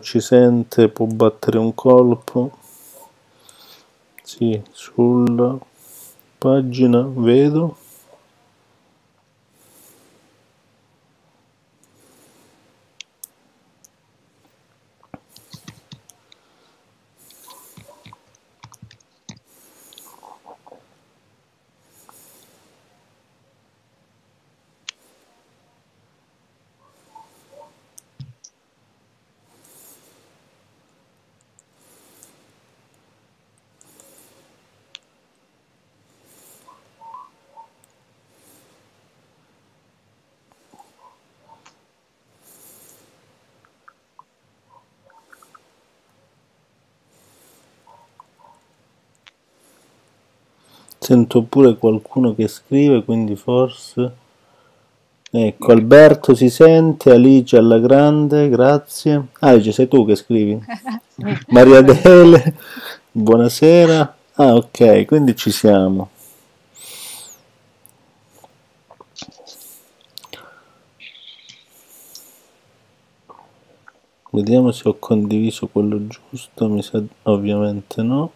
ci sente, può battere un colpo. Sì, sulla pagina vedo. Sento pure qualcuno che scrive, quindi forse... Ecco, Alberto si sente, Alice alla grande, grazie. Alice, sei tu che scrivi? Maria Adele, buonasera. Ah, ok, quindi ci siamo. Vediamo se ho condiviso quello giusto, mi sa ovviamente no.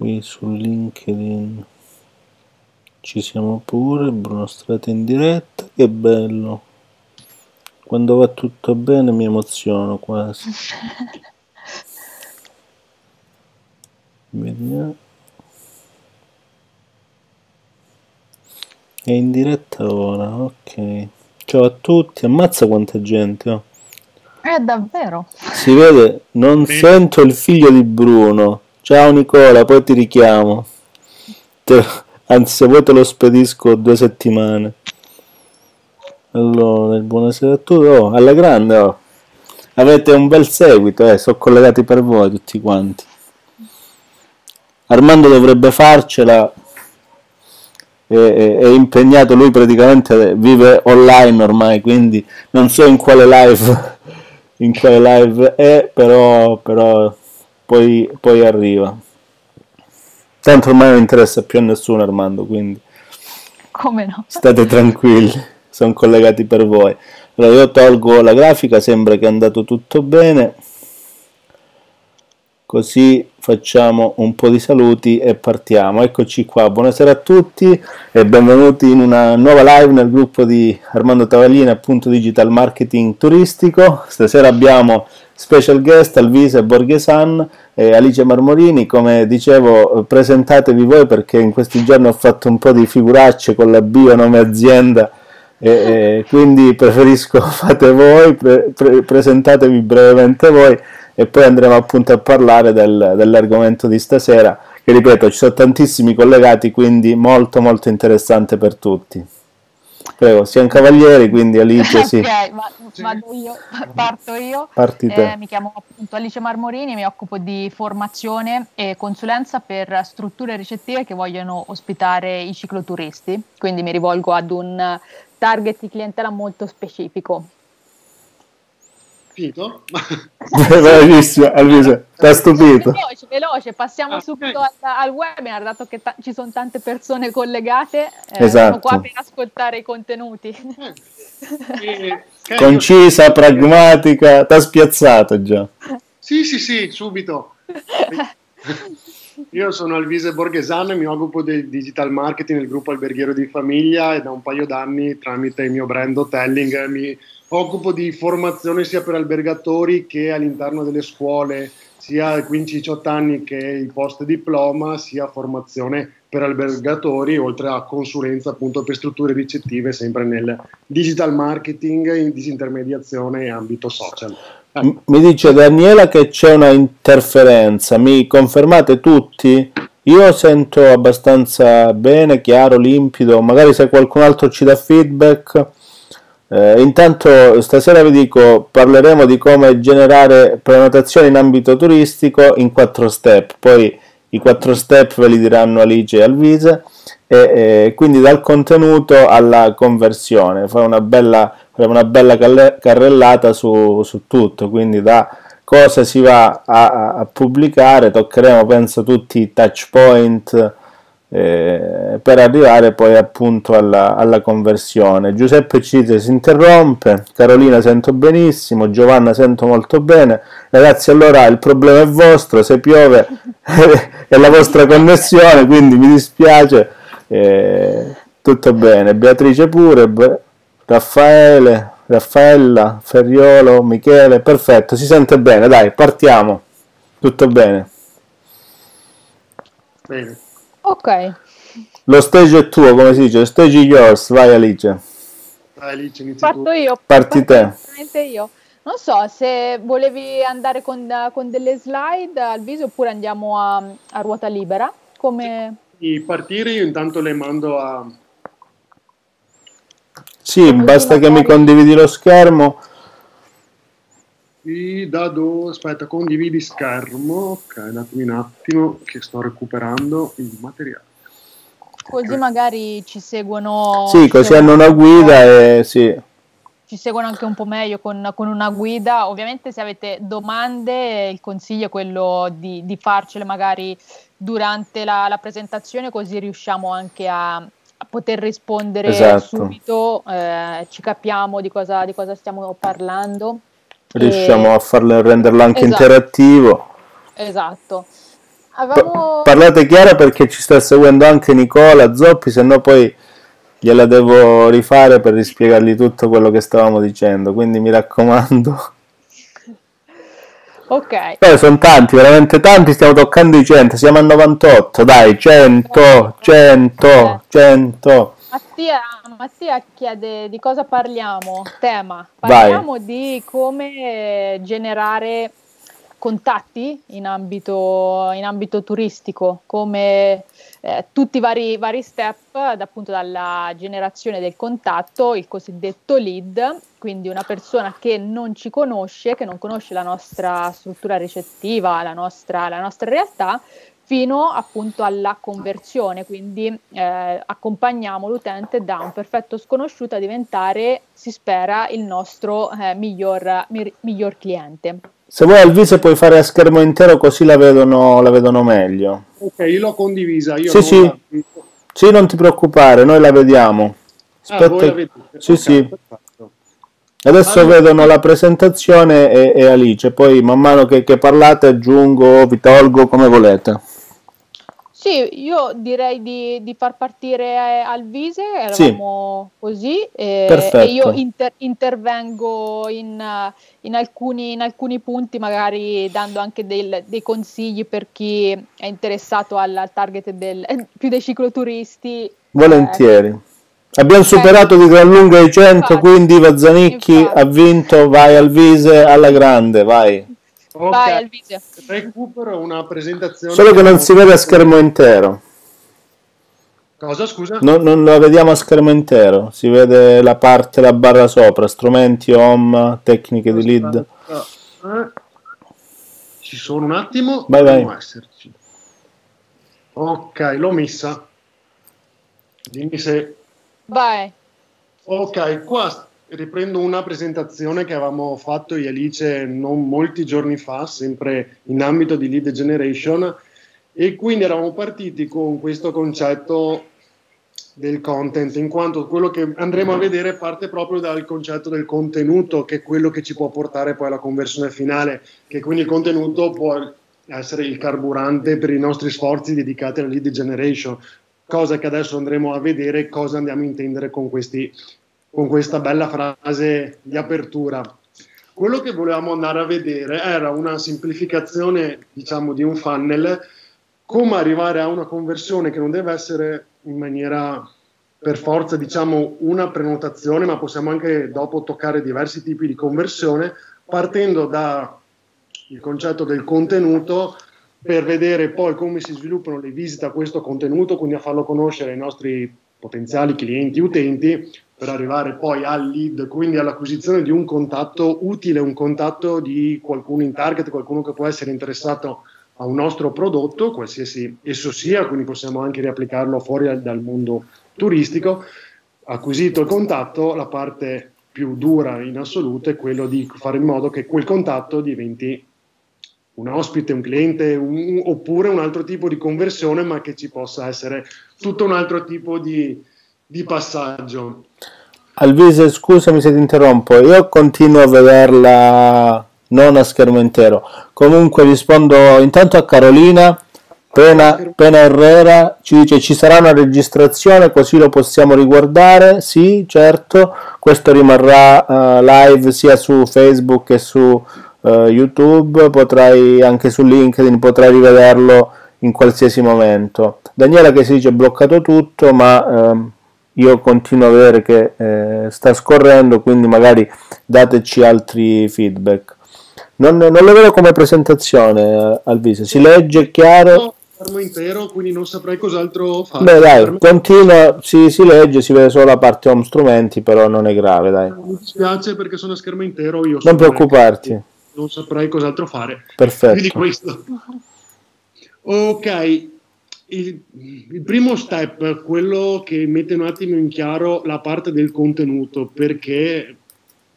Qui su LinkedIn ci siamo pure, Bruno Strati in diretta, che bello, quando va tutto bene mi emoziono quasi. Vediamo, è in diretta ora, ok, ciao a tutti, ammazza quanta gente, oh. Davvero si vede, non sì. Sento il figlio di Bruno. Ciao Nicola, poi ti richiamo. Anzi, se vuoi te lo spedisco 2 settimane. Allora, buonasera a tutti. Oh, alla grande, oh. Avete un bel seguito, sono collegati per voi tutti quanti. Armando dovrebbe farcela, è impegnato, lui praticamente vive online ormai, quindi non so in quale live è, però poi arriva. Tanto ormai non interessa più a nessuno Armando, quindi come no? State tranquilli, sono collegati per voi. Allora io tolgo la grafica, sembra che è andato tutto bene, così facciamo un po' di saluti e partiamo. Eccoci qua, buonasera a tutti e benvenuti in una nuova live nel gruppo di Armando Tavallini, appunto Digital Marketing Turistico. Stasera abbiamo special guest Alvise Borghesan e Alice Marmorini. Come dicevo, presentatevi voi, perché in questi giorni ho fatto un po' di figuracce con la bio, nome azienda, e quindi preferisco fate voi, presentatevi brevemente voi e poi andremo appunto a parlare dell'argomento di stasera, che ripeto ci sono tantissimi collegati, quindi molto molto interessante per tutti. Prego, siamo cavalieri, quindi Alice, sì. Ok, vado io, parto io. Mi chiamo appunto Alice Marmorini, mi occupo di formazione e consulenza per strutture ricettive che vogliono ospitare i cicloturisti, quindi mi rivolgo ad un target di clientela molto specifico. Finito? Bravissima, Alice, ti ha stupito. Veloce, passiamo subito al webinar, dato che ci sono tante persone collegate, esatto. Sono qua per ascoltare i contenuti. Concisa, pragmatica, ti ha spiazzato già. Sì, subito. Io sono Alvise Borghesan e mi occupo del digital marketing nel gruppo alberghiero di famiglia e da un paio d'anni tramite il mio brand Hotelling mi occupo di formazione sia per albergatori che all'interno delle scuole, sia 15-18 anni che i post diploma, sia formazione per albergatori, oltre a consulenza appunto per strutture ricettive, sempre nel digital marketing, in disintermediazione e ambito social. Mi dice Daniela che c'è una interferenza, mi confermate tutti? Io sento abbastanza bene, chiaro, limpido, magari se qualcun altro ci dà feedback. Intanto stasera vi dico, parleremo di come generare prenotazioni in ambito turistico in 4 step, poi i 4 step ve li diranno Alice e Alvise, e quindi dal contenuto alla conversione, faremo una bella carrellata su tutto, quindi da cosa si va a pubblicare, toccheremo penso tutti i touch point per arrivare poi appunto alla conversione. Giuseppe Cite si interrompe, Carolina sento benissimo, Giovanna sento molto bene, ragazzi allora il problema è vostro, se piove è la vostra connessione, quindi mi dispiace, tutto bene, Beatrice pure, Raffaele, Raffaella, Ferriolo, Michele, perfetto, si sente bene, dai partiamo, tutto bene. Bene. Ok. Lo stage è tuo, come si dice? Lo stage is yours, vai Alice. Vai Alice, inizi tu. Parto io. Parti te. Io. Non so se volevi andare con delle slide al viso oppure andiamo a ruota libera. Come... Sì, partire io intanto le mando a... Sì, basta che mi condividi lo schermo. Sì, aspetta, condividi schermo, ok, datemi un attimo che sto recuperando il materiale. Così okay. Magari ci seguono... Sì, così hanno una guida e sì. Ci seguono anche un po' meglio con una guida. Ovviamente se avete domande il consiglio è quello di farcele magari durante la presentazione, così riusciamo anche a poter rispondere esatto. Subito, ci capiamo di cosa stiamo parlando. Riusciamo a renderlo anche esatto. Interattivo. Esatto. Avevamo... Parlate chiaro perché ci sta seguendo anche Nicola Zoppi, se no poi gliela devo rifare per rispiegargli tutto quello che stavamo dicendo, quindi mi raccomando. Ok. Beh, sono tanti, veramente tanti, stiamo toccando i 100, siamo a 98, dai, 100, 100, 100. Mattia chiede di cosa parliamo, tema. Parliamo Vai. Di come generare contatti in ambito turistico, come tutti i vari step, appunto dalla generazione del contatto, il cosiddetto lead, quindi una persona che non ci conosce, che non conosce la nostra struttura ricettiva, la nostra realtà, fino appunto alla conversione, quindi accompagniamo l'utente da un perfetto sconosciuto a diventare, si spera, il nostro miglior cliente. Se vuoi Alvise puoi fare a schermo intero così la vedono meglio. Ok, io l'ho condivisa. Io sì, non sì. Sì, non ti preoccupare, noi la vediamo. Aspetta. Ah, voi la vedete? Sì, okay, sì. Perfetto. Adesso vedono la presentazione e Alice, poi man mano che parlate aggiungo, vi tolgo come volete. Sì, io direi di far partire Alvise, eravamo sì. Così, e io intervengo in alcuni punti, magari dando anche dei consigli per chi è interessato al target più dei cicloturisti. Volentieri. Abbiamo superato di gran lunga i 100, infatti, quindi Iva Zanicchi ha vinto, vai Alvise, alla grande, vai. Okay. Vai Alvise. Recupero una presentazione. Solo che non si vede a schermo intero. Cosa, scusa? Non la vediamo a schermo intero. Si vede la barra sopra. Strumenti, home, tecniche di lead. Ci sono un attimo. Vai. Esserci. Ok, l'ho messa. Dimmi se. Vai. Ok, qua. Riprendo una presentazione che avevamo fatto io e Alice non molti giorni fa, sempre in ambito di lead generation, e quindi eravamo partiti con questo concetto del content, in quanto quello che andremo a vedere parte proprio dal concetto del contenuto, che è quello che ci può portare poi alla conversione finale, che quindi il contenuto può essere il carburante per i nostri sforzi dedicati alla lead generation, cosa che adesso andremo a vedere cosa andiamo a intendere con questa bella frase di apertura. Quello che volevamo andare a vedere era una semplificazione, diciamo, di un funnel, come arrivare a una conversione che non deve essere in maniera per forza, diciamo, una prenotazione, ma possiamo anche dopo toccare diversi tipi di conversione, partendo dal concetto del contenuto per vedere poi come si sviluppano le visite a questo contenuto, quindi a farlo conoscere ai nostri potenziali clienti, utenti, per arrivare poi al lead, quindi all'acquisizione di un contatto utile, un contatto di qualcuno in target, qualcuno che può essere interessato a un nostro prodotto, qualsiasi esso sia, quindi possiamo anche riapplicarlo fuori dal mondo turistico. Acquisito il contatto, la parte più dura in assoluto è quello di fare in modo che quel contatto diventi un ospite, un cliente, oppure un altro tipo di conversione, ma che ci possa essere tutto un altro tipo di passaggio. Alvise, scusami se ti interrompo, io continuo a vederla non a schermo intero, comunque rispondo intanto a Carolina Pena Herrera, ci dice: ci sarà una registrazione così lo possiamo riguardare? Sì, certo, questo rimarrà live sia su Facebook che su YouTube, potrai anche su LinkedIn, potrai rivederlo in qualsiasi momento. Daniela che si dice: bloccato tutto, ma io continuo a vedere che sta scorrendo, quindi magari dateci altri feedback. Non lo vedo come presentazione, Alvise, si legge chiaro? Intero, quindi non saprei cos'altro fare. Beh, dai, continua, si legge, si vede solo la parte home strumenti, però non è grave, dai. Mi dispiace perché sono a schermo intero io. Non preoccuparti. Non saprei cos'altro fare. Perfetto. Di questo. Ok, il primo step, quello che mette un attimo in chiaro la parte del contenuto, perché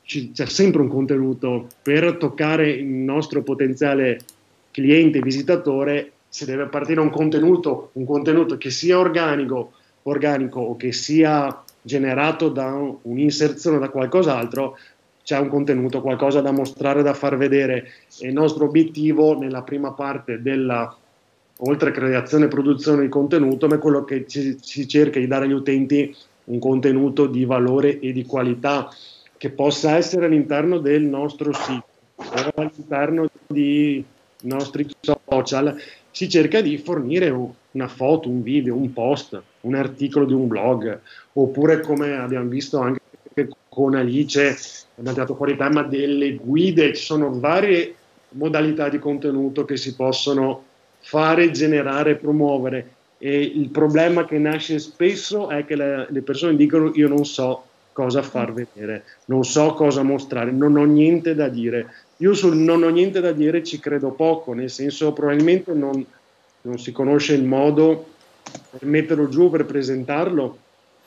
c'è sempre un contenuto. Per toccare il nostro potenziale cliente, visitatore, si deve partire un contenuto che sia organico o che sia generato da un'inserzione, da qualcos'altro. C'è un contenuto, qualcosa da mostrare, da far vedere, e il nostro obiettivo nella prima parte della, oltre creazione e produzione di contenuto, ma è quello che si cerca di dare agli utenti, un contenuto di valore e di qualità che possa essere all'interno del nostro sito o all'interno dei nostri social. Si cerca di fornire una foto, un video, un post, un articolo di un blog, oppure, come abbiamo visto anche con Alice, abbiamo dato fuori tema delle guide. Ci sono varie modalità di contenuto che si possono fare, generare, promuovere, e il problema che nasce spesso è che le persone dicono: io non so cosa far vedere, non so cosa mostrare, non ho niente da dire. Io sul non ho niente da dire ci credo poco, nel senso, probabilmente non si conosce il modo per metterlo giù, per presentarlo,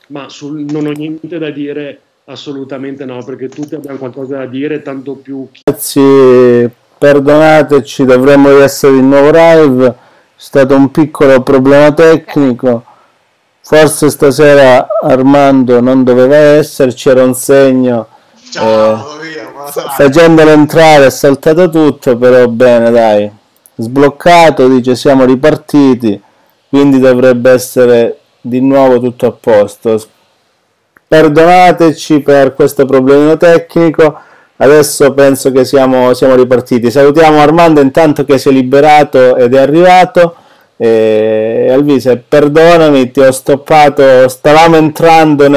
ma sul non ho niente da dire assolutamente no, perché tutti abbiamo qualcosa da dire, tanto più. Grazie, perdonateci, dovremmo essere in nuovo live, è stato un piccolo problema tecnico, forse stasera Armando non doveva esserci, era un segno. Ciao, facendolo entrare è saltato tutto, però bene, dai, sbloccato, dice siamo ripartiti, quindi dovrebbe essere di nuovo tutto a posto. Perdonateci per questo problemino tecnico, adesso penso che siamo ripartiti. Salutiamo Armando intanto che si è liberato ed è arrivato. Alvise, perdonami, ti ho stoppato, stavamo entrando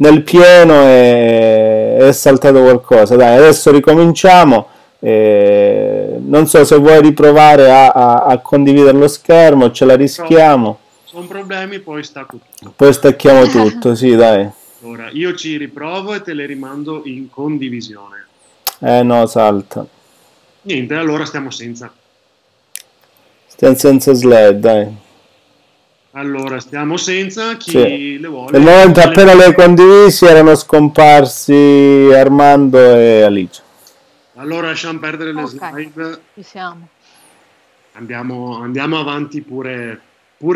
nel pieno e è saltato qualcosa. Dai, adesso ricominciamo, non so se vuoi riprovare a condividere lo schermo, ce la rischiamo. Sono problemi, poi stacco tutto. Poi stacchiamo tutto, sì, dai. Ora io ci riprovo e te le rimando in condivisione. No, salta. Niente, allora stiamo senza. Stiamo senza slide, dai. Allora, stiamo senza chi sì. Le vuole. Nel momento appena le condivisi erano scomparsi Armando e Alice. Allora lasciamo perdere le slide. Ci siamo. Andiamo avanti pure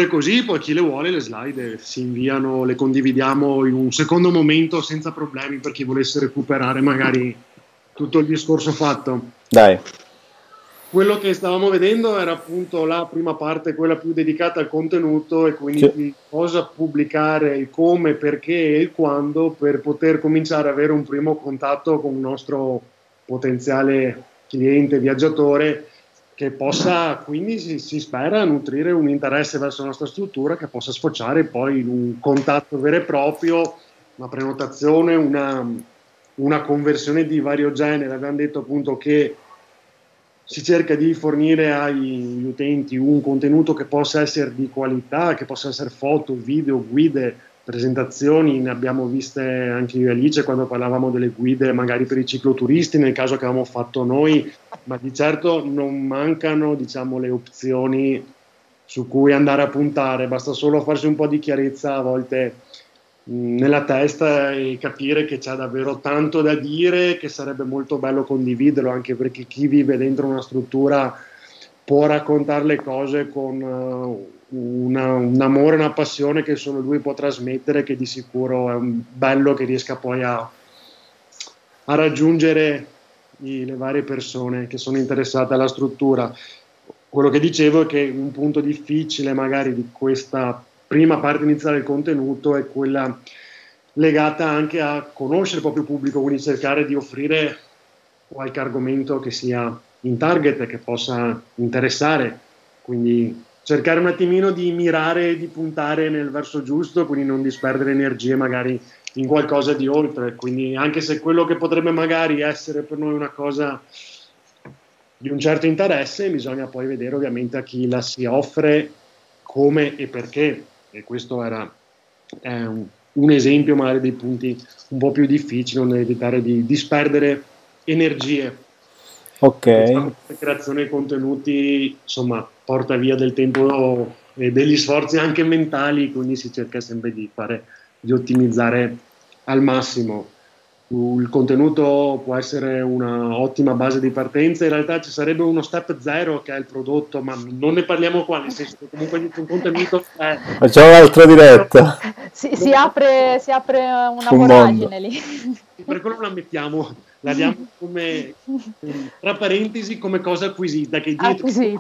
così, poi chi le vuole le slide si inviano, le condividiamo in un secondo momento senza problemi, per chi volesse recuperare magari tutto il discorso fatto. Dai. Quello che stavamo vedendo era appunto la prima parte, quella più dedicata al contenuto, e quindi sì, cosa pubblicare, il come, perché e il quando, per poter cominciare ad avere un primo contatto con il nostro potenziale cliente, viaggiatore, che possa, quindi si spera, nutrire un interesse verso la nostra struttura, che possa sfociare poi in un contatto vero e proprio, una prenotazione, una conversione di vario genere. Abbiamo detto appunto che si cerca di fornire agli utenti un contenuto che possa essere di qualità, che possa essere foto, video, guide, presentazioni. Ne abbiamo viste anche io e Alice quando parlavamo delle guide magari per i cicloturisti, nel caso che avevamo fatto noi, ma di certo non mancano, diciamo, le opzioni su cui andare a puntare, basta solo farsi un po' di chiarezza a volte nella testa e capire che c'è davvero tanto da dire, che sarebbe molto bello condividerlo, anche perché chi vive dentro una struttura può raccontare le cose con un amore, una passione che solo lui può trasmettere, che di sicuro è un bello che riesca poi a raggiungere le varie persone che sono interessate alla struttura. Quello che dicevo è che un punto difficile magari di questa prima parte iniziale del contenuto è quella legata anche a conoscere il proprio pubblico, quindi cercare di offrire qualche argomento che sia in target, che possa interessare, quindi cercare un attimino di mirare, di puntare nel verso giusto, quindi non disperdere energie magari in qualcosa di oltre, quindi anche se quello che potrebbe magari essere per noi una cosa di un certo interesse, bisogna poi vedere ovviamente a chi la si offre, come e perché, e questo è un esempio magari dei punti un po' più difficili, nell'evitare di disperdere energie. Ok. La creazione dei contenuti, insomma, porta via del tempo e degli sforzi anche mentali, quindi si cerca sempre di ottimizzare al massimo. Il contenuto può essere una ottima base di partenza, in realtà ci sarebbe uno step zero che è il prodotto, ma non ne parliamo qua, nel senso che comunque un contenuto è... Facciamo un'altra diretta. Si apre una voragine lì. Per quello la mettiamo, la diamo come, tra parentesi, come cosa acquisita, che dietro c'è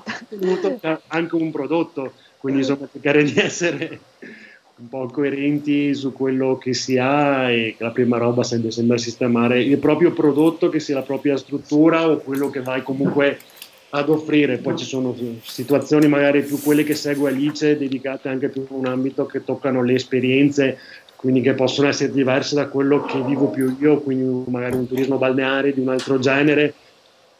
anche un prodotto, quindi insomma cercare di essere un po' coerenti su quello che si ha, e che la prima roba sembra sistemare il proprio prodotto, che sia la propria struttura o quello che vai comunque ad offrire. Poi ci sono situazioni magari più quelle che segue Alice, dedicate anche più a un ambito che toccano le esperienze, quindi che possono essere diverse da quello che vivo più io, quindi magari un turismo balneare di un altro genere,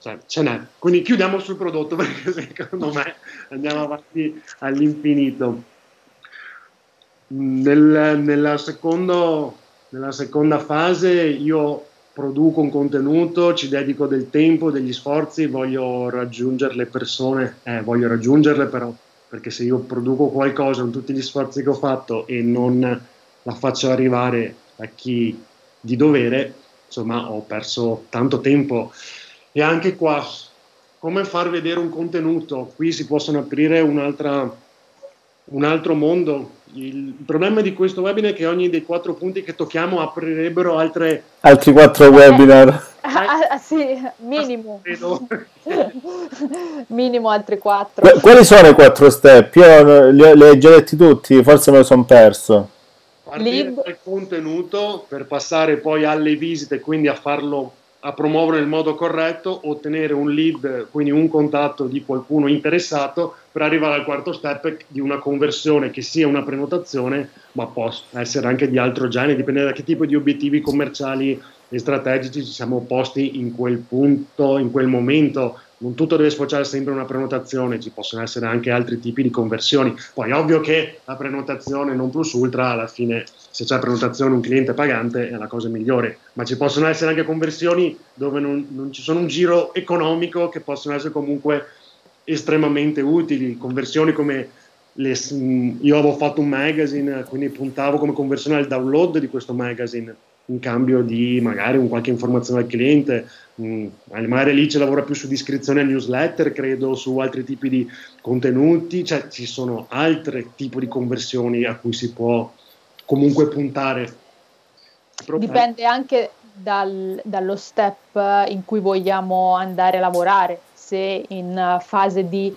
cioè, ce n'è. Quindi chiudiamo sul prodotto, perché secondo me andiamo avanti all'infinito. Nella seconda fase io produco un contenuto, ci dedico del tempo, degli sforzi, voglio raggiungere le persone, però, perché se io produco qualcosa con tutti gli sforzi che ho fatto e non la faccio arrivare a chi di dovere, insomma ho perso tanto tempo. E anche qua, come far vedere un contenuto? Qui si possono aprire un altro mondo. Il problema di questo webinar è che ogni dei 4 punti che tocchiamo aprirebbero altri 4 webinar. Sì, minimo. Minimo altri 4. Quali sono i 4 step? Io li ho già letti tutti, forse me lo sono perso. Partire dal contenuto per passare poi alle visite, quindi a promuovere nel modo corretto, ottenere un lead, quindi un contatto di qualcuno interessato, per arrivare al quarto step di una conversione che sia una prenotazione, ma può essere anche di altro genere, dipende da che tipo di obiettivi commerciali e strategici ci siamo posti in quel punto, in quel momento. Non tutto deve sfociare sempre una prenotazione, ci possono essere anche altri tipi di conversioni. Poi è ovvio che la prenotazione non plus ultra, alla fine se c'è prenotazione un cliente pagante è la cosa migliore, ma ci possono essere anche conversioni dove non ci sono un giro economico, che possono essere comunque estremamente utili. Conversioni come io avevo fatto un magazine, quindi puntavo come conversione al download di questo magazine, in cambio di magari un qualche informazione al cliente. Magari lì ci lavora più su iscrizione al newsletter, credo, su altri tipi di contenuti, cioè ci sono altri tipi di conversioni a cui si può comunque puntare. Dipende anche dallo step in cui vogliamo andare a lavorare, se in fase di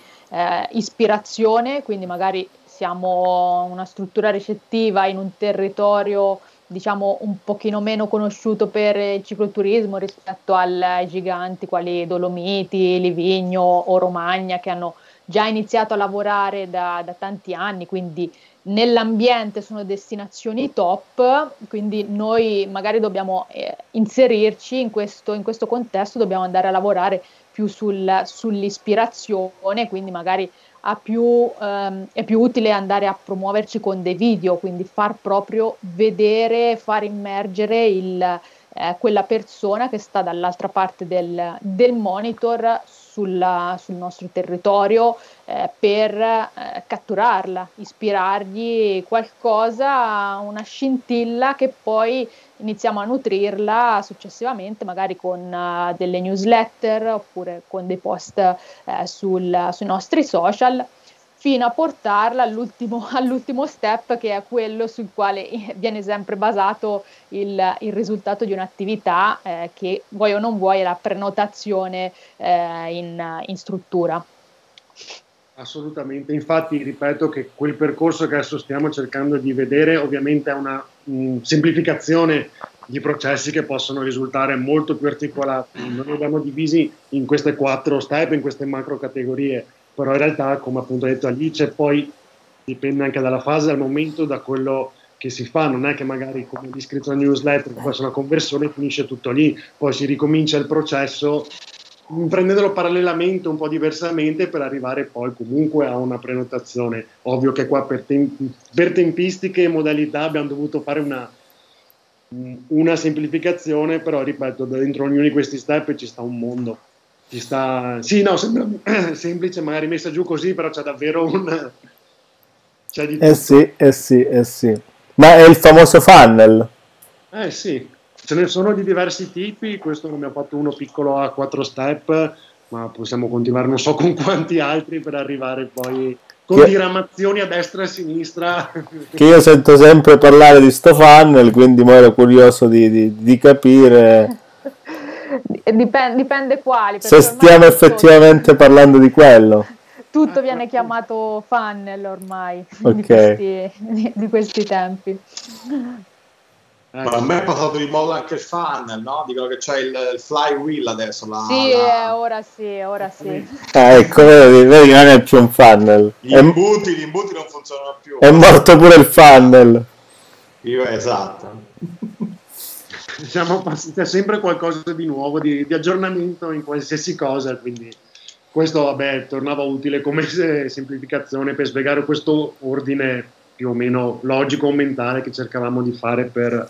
ispirazione, quindi magari siamo una struttura ricettiva in un territorio diciamo un pochino meno conosciuto per il cicloturismo rispetto ai giganti quali Dolomiti, Livigno o Romagna, che hanno già iniziato a lavorare da tanti anni, quindi nell'ambiente sono destinazioni top, quindi noi magari dobbiamo inserirci in questo contesto, dobbiamo andare a lavorare più sull'ispirazione, quindi magari è più utile andare a promuoverci con dei video, quindi far proprio vedere, far immergere quella persona che sta dall'altra parte del monitor sul nostro territorio per catturarla, ispirargli qualcosa, una scintilla che poi iniziamo a nutrirla successivamente, magari con delle newsletter oppure con dei post sui nostri social, fino a portarla all'ultimo step, che è quello sul quale viene sempre basato il risultato di un'attività che vuoi o non vuoi è la prenotazione in struttura. Assolutamente, infatti ripeto che quel percorso che adesso stiamo cercando di vedere ovviamente è una semplificazione di processi che possono risultare molto più articolati. Noi abbiamo divisi in queste 4 step, in queste macro categorie, però in realtà, come appunto ha detto Alice, poi dipende anche dalla fase, dal momento, da quello che si fa. Non è che magari come l'iscritto alla newsletter, poi c'è una conversione e finisce tutto lì, poi si ricomincia il processo prendendolo parallelamente, un po' diversamente, per arrivare poi comunque a una prenotazione. Ovvio che qua per tempistiche e modalità abbiamo dovuto fare una semplificazione, però ripeto, dentro ognuno di questi step ci sta un mondo. Ci sta, sì, no, sembra semplice, magari messa giù così, però c'è davvero un... C'è di tutto. Eh sì. Ma è il famoso funnel. Eh sì. Ce ne sono di diversi tipi, questo ne ho fatto uno piccolo a 4 step, ma possiamo continuare non so con quanti altri per arrivare poi con diramazioni a destra e a sinistra. Che io sento sempre parlare di sto funnel, quindi mo ero curioso di capire. Dipende quali. Se stiamo effettivamente parlando di quello. Tutto viene chiamato funnel ormai, okay. di questi tempi. Ma a me è passato di moda anche il funnel, no? Dicono che c'è il flywheel adesso. Ora sì. Ecco, vedi, non è più un funnel. Gli imbuti non funzionano più. È morto pure il funnel. Esatto. Siamo passati a sempre qualcosa di nuovo, di aggiornamento in qualsiasi cosa, quindi questo vabbè tornava utile come semplificazione per spiegare questo ordine più o meno logico mentale che cercavamo di fare per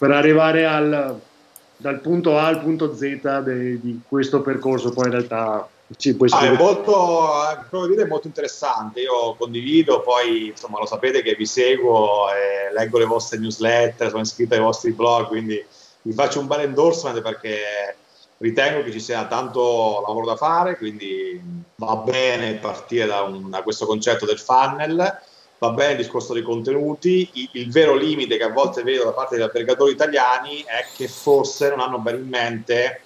arrivare dal punto A al punto Z di questo percorso. Poi in realtà è molto interessante, io condivido, poi insomma lo sapete che vi seguo, leggo le vostre newsletter, sono iscritto ai vostri blog, quindi vi faccio un bel endorsement perché ritengo che ci sia tanto lavoro da fare, quindi va bene partire da questo concetto del funnel. Va bene il discorso dei contenuti, il vero limite che a volte vedo da parte degli albergatori italiani è che forse non hanno bene in mente,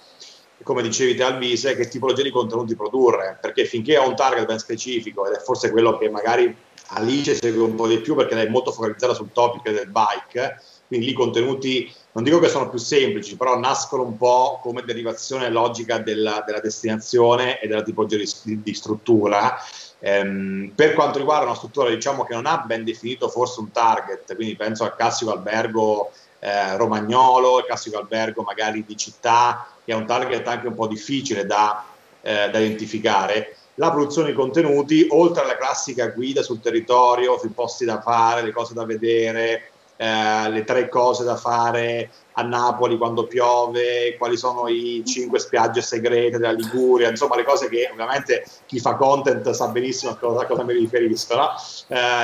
come dicevi te Alvise, che tipologia di contenuti produrre, perché finché ho un target ben specifico, ed è forse quello che magari Alice segue un po' di più perché lei è molto focalizzata sul topic del bike, quindi lì i contenuti, non dico che sono più semplici, però nascono un po' come derivazione logica della destinazione e della tipologia di struttura. Per quanto riguarda una struttura, diciamo, che non ha ben definito forse un target, quindi penso al classico albergo romagnolo, il classico albergo magari di città, che è un target anche un po' difficile da identificare. La produzione di contenuti, oltre alla classica guida sul territorio, sui posti da fare, le cose da vedere, le 3 cose da fare a Napoli quando piove, quali sono i 5 spiagge segrete della Liguria, insomma le cose che ovviamente chi fa content sa benissimo a cosa mi riferisco, no?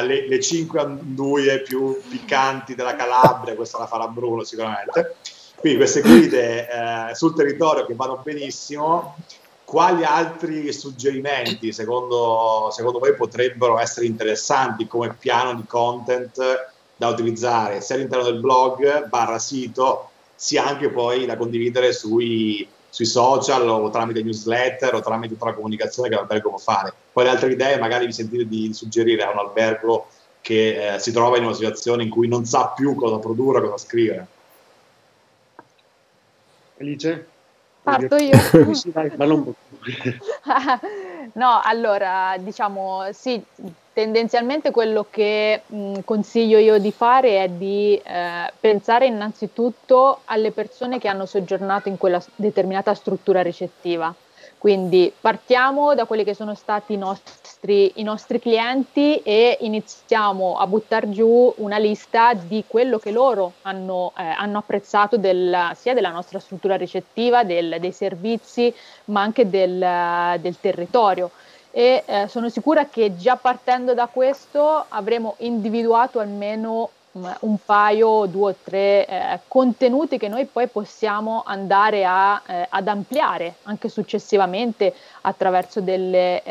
Le 5 anduie più piccanti della Calabria, questa la farà Bruno sicuramente, quindi queste guide sul territorio che vanno benissimo. Quali altri suggerimenti secondo voi potrebbero essere interessanti come piano di content da utilizzare sia all'interno del blog / sito, sia anche poi da condividere sui social o tramite newsletter o tramete tutta la comunicazione che l'albergo può fare? Poi le altre idee magari vi sentite di suggerire a un albergo che si trova in una situazione in cui non sa più cosa produrre, cosa scrivere. Alice? Parto io. Sì, dai, parla un po'. No, allora, diciamo, sì, tendenzialmente quello che consiglio io di fare è di pensare innanzitutto alle persone che hanno soggiornato in quella determinata struttura ricettiva. Quindi partiamo da quelli che sono stati i nostri i nostri clienti e iniziamo a buttare giù una lista di quello che loro hanno apprezzato sia della nostra struttura ricettiva, dei servizi, ma anche del territorio. E sono sicura che già partendo da questo avremo individuato almeno un paio, 2 o 3 contenuti che noi poi possiamo andare ad ampliare anche successivamente attraverso delle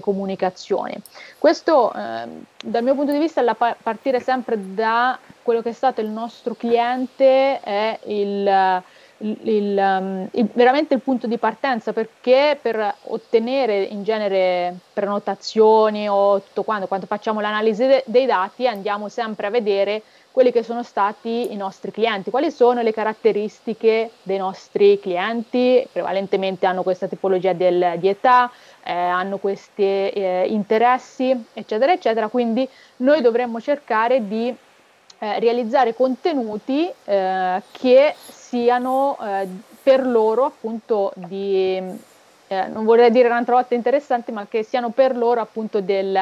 comunicazioni. Questo dal mio punto di vista è partire sempre da quello che è stato il nostro cliente, è veramente il punto di partenza, perché per ottenere in genere prenotazioni o tutto quando facciamo l'analisi dei dati andiamo sempre a vedere quelli che sono stati i nostri clienti, quali sono le caratteristiche dei nostri clienti. Prevalentemente hanno questa tipologia di età, hanno questi interessi, eccetera eccetera. Quindi noi dovremmo cercare di realizzare contenuti che siano per loro appunto non vorrei dire un'altra volta interessanti, ma che siano per loro appunto di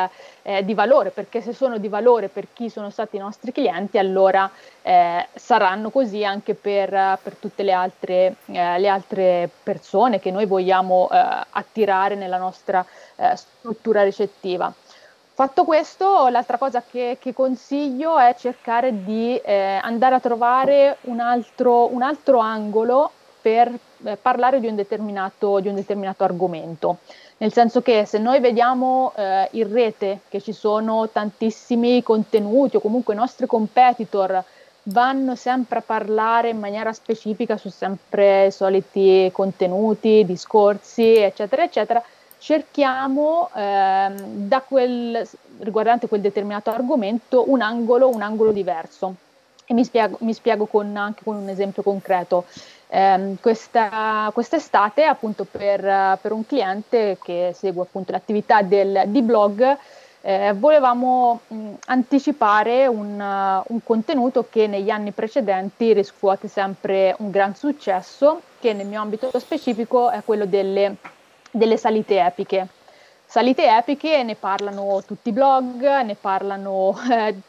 valore, perché se sono di valore per chi sono stati i nostri clienti, allora saranno così anche per tutte le altre persone che noi vogliamo attirare nella nostra struttura ricettiva. Fatto questo, l'altra cosa che consiglio è cercare di andare a trovare un altro angolo per parlare di un determinato argomento. Nel senso che se noi vediamo in rete che ci sono tantissimi contenuti o comunque i nostri competitor vanno sempre a parlare in maniera specifica su sempre i soliti contenuti, discorsi, eccetera, eccetera, cerchiamo riguardante quel determinato argomento un angolo diverso. E mi spiego anche con un esempio concreto. Quest'estate appunto per un cliente che segue appunto l'attività di blog, volevamo anticipare un contenuto che negli anni precedenti riscuote sempre un gran successo, che nel mio ambito specifico è quello delle salite epiche. Salite epiche, ne parlano tutti i blog,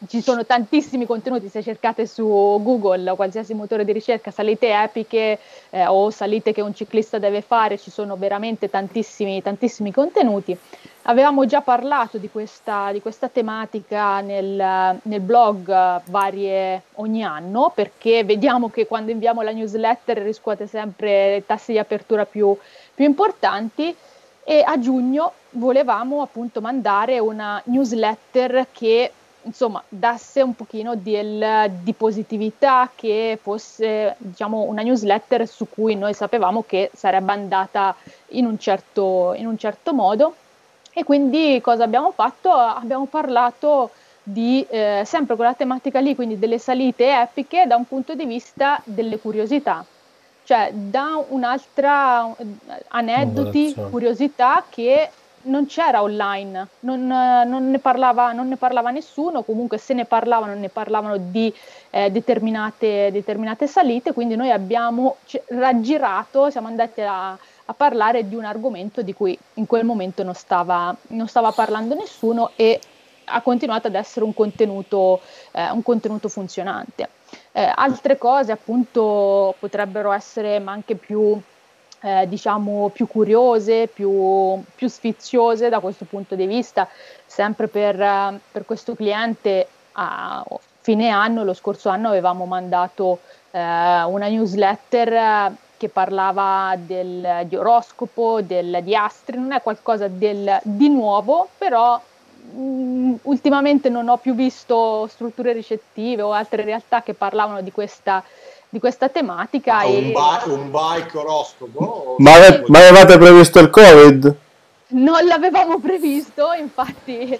ci sono tantissimi contenuti. Se cercate su Google o qualsiasi motore di ricerca salite epiche o salite che un ciclista deve fare, ci sono veramente tantissimi, tantissimi contenuti. Avevamo già parlato di questa tematica nel blog ogni anno, perché vediamo che quando inviamo la newsletter riscuote sempre tassi di apertura più importanti, e a giugno volevamo appunto mandare una newsletter che insomma dasse un pochino di positività, che fosse diciamo una newsletter su cui noi sapevamo che sarebbe andata in un certo modo. E quindi cosa abbiamo fatto? Abbiamo parlato di sempre quella tematica lì, quindi delle salite epiche da un punto di vista delle curiosità, cioè da un'altra aneddoti, curiosità che non c'era online, non ne parlava nessuno, comunque se ne parlavano di determinate salite. Quindi noi abbiamo raggirato, siamo andati a parlare di un argomento di cui in quel momento non stava parlando nessuno, e ha continuato ad essere un contenuto funzionante. Altre cose appunto potrebbero essere, ma anche più curiose, più sfiziose da questo punto di vista. Sempre per questo cliente a fine anno, lo scorso anno, avevamo mandato una newsletter che parlava di oroscopo, di astri. Non è qualcosa di nuovo, però ultimamente non ho più visto strutture ricettive o altre realtà che parlavano di questa tematica. Un bike oroscopo? Ma avevate previsto il Covid? Non l'avevamo previsto, infatti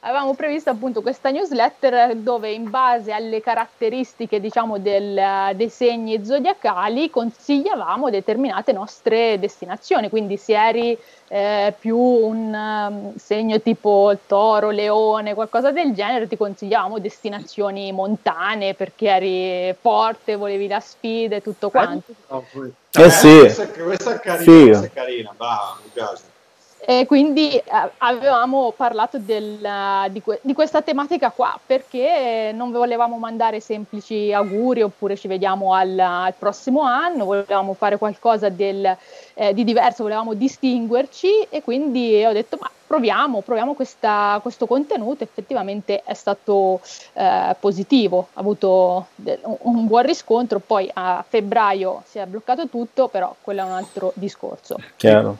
avevamo previsto appunto questa newsletter dove, in base alle caratteristiche diciamo dei segni zodiacali, consigliavamo determinate nostre destinazioni. Quindi se eri più un segno tipo toro, leone, qualcosa del genere, ti consigliavamo destinazioni montane perché eri forte, volevi la sfida e tutto quanto. Sì. Questa è carina, questa è carina, brava, mi piace. E quindi avevamo parlato di questa tematica qua, perché non volevamo mandare semplici auguri oppure ci vediamo al prossimo anno, volevamo fare qualcosa di diverso, volevamo distinguerci, e quindi ho detto ma proviamo questo contenuto. Effettivamente è stato positivo, ha avuto un buon riscontro, poi a febbraio si è bloccato tutto, però quello è un altro discorso. Chiaro.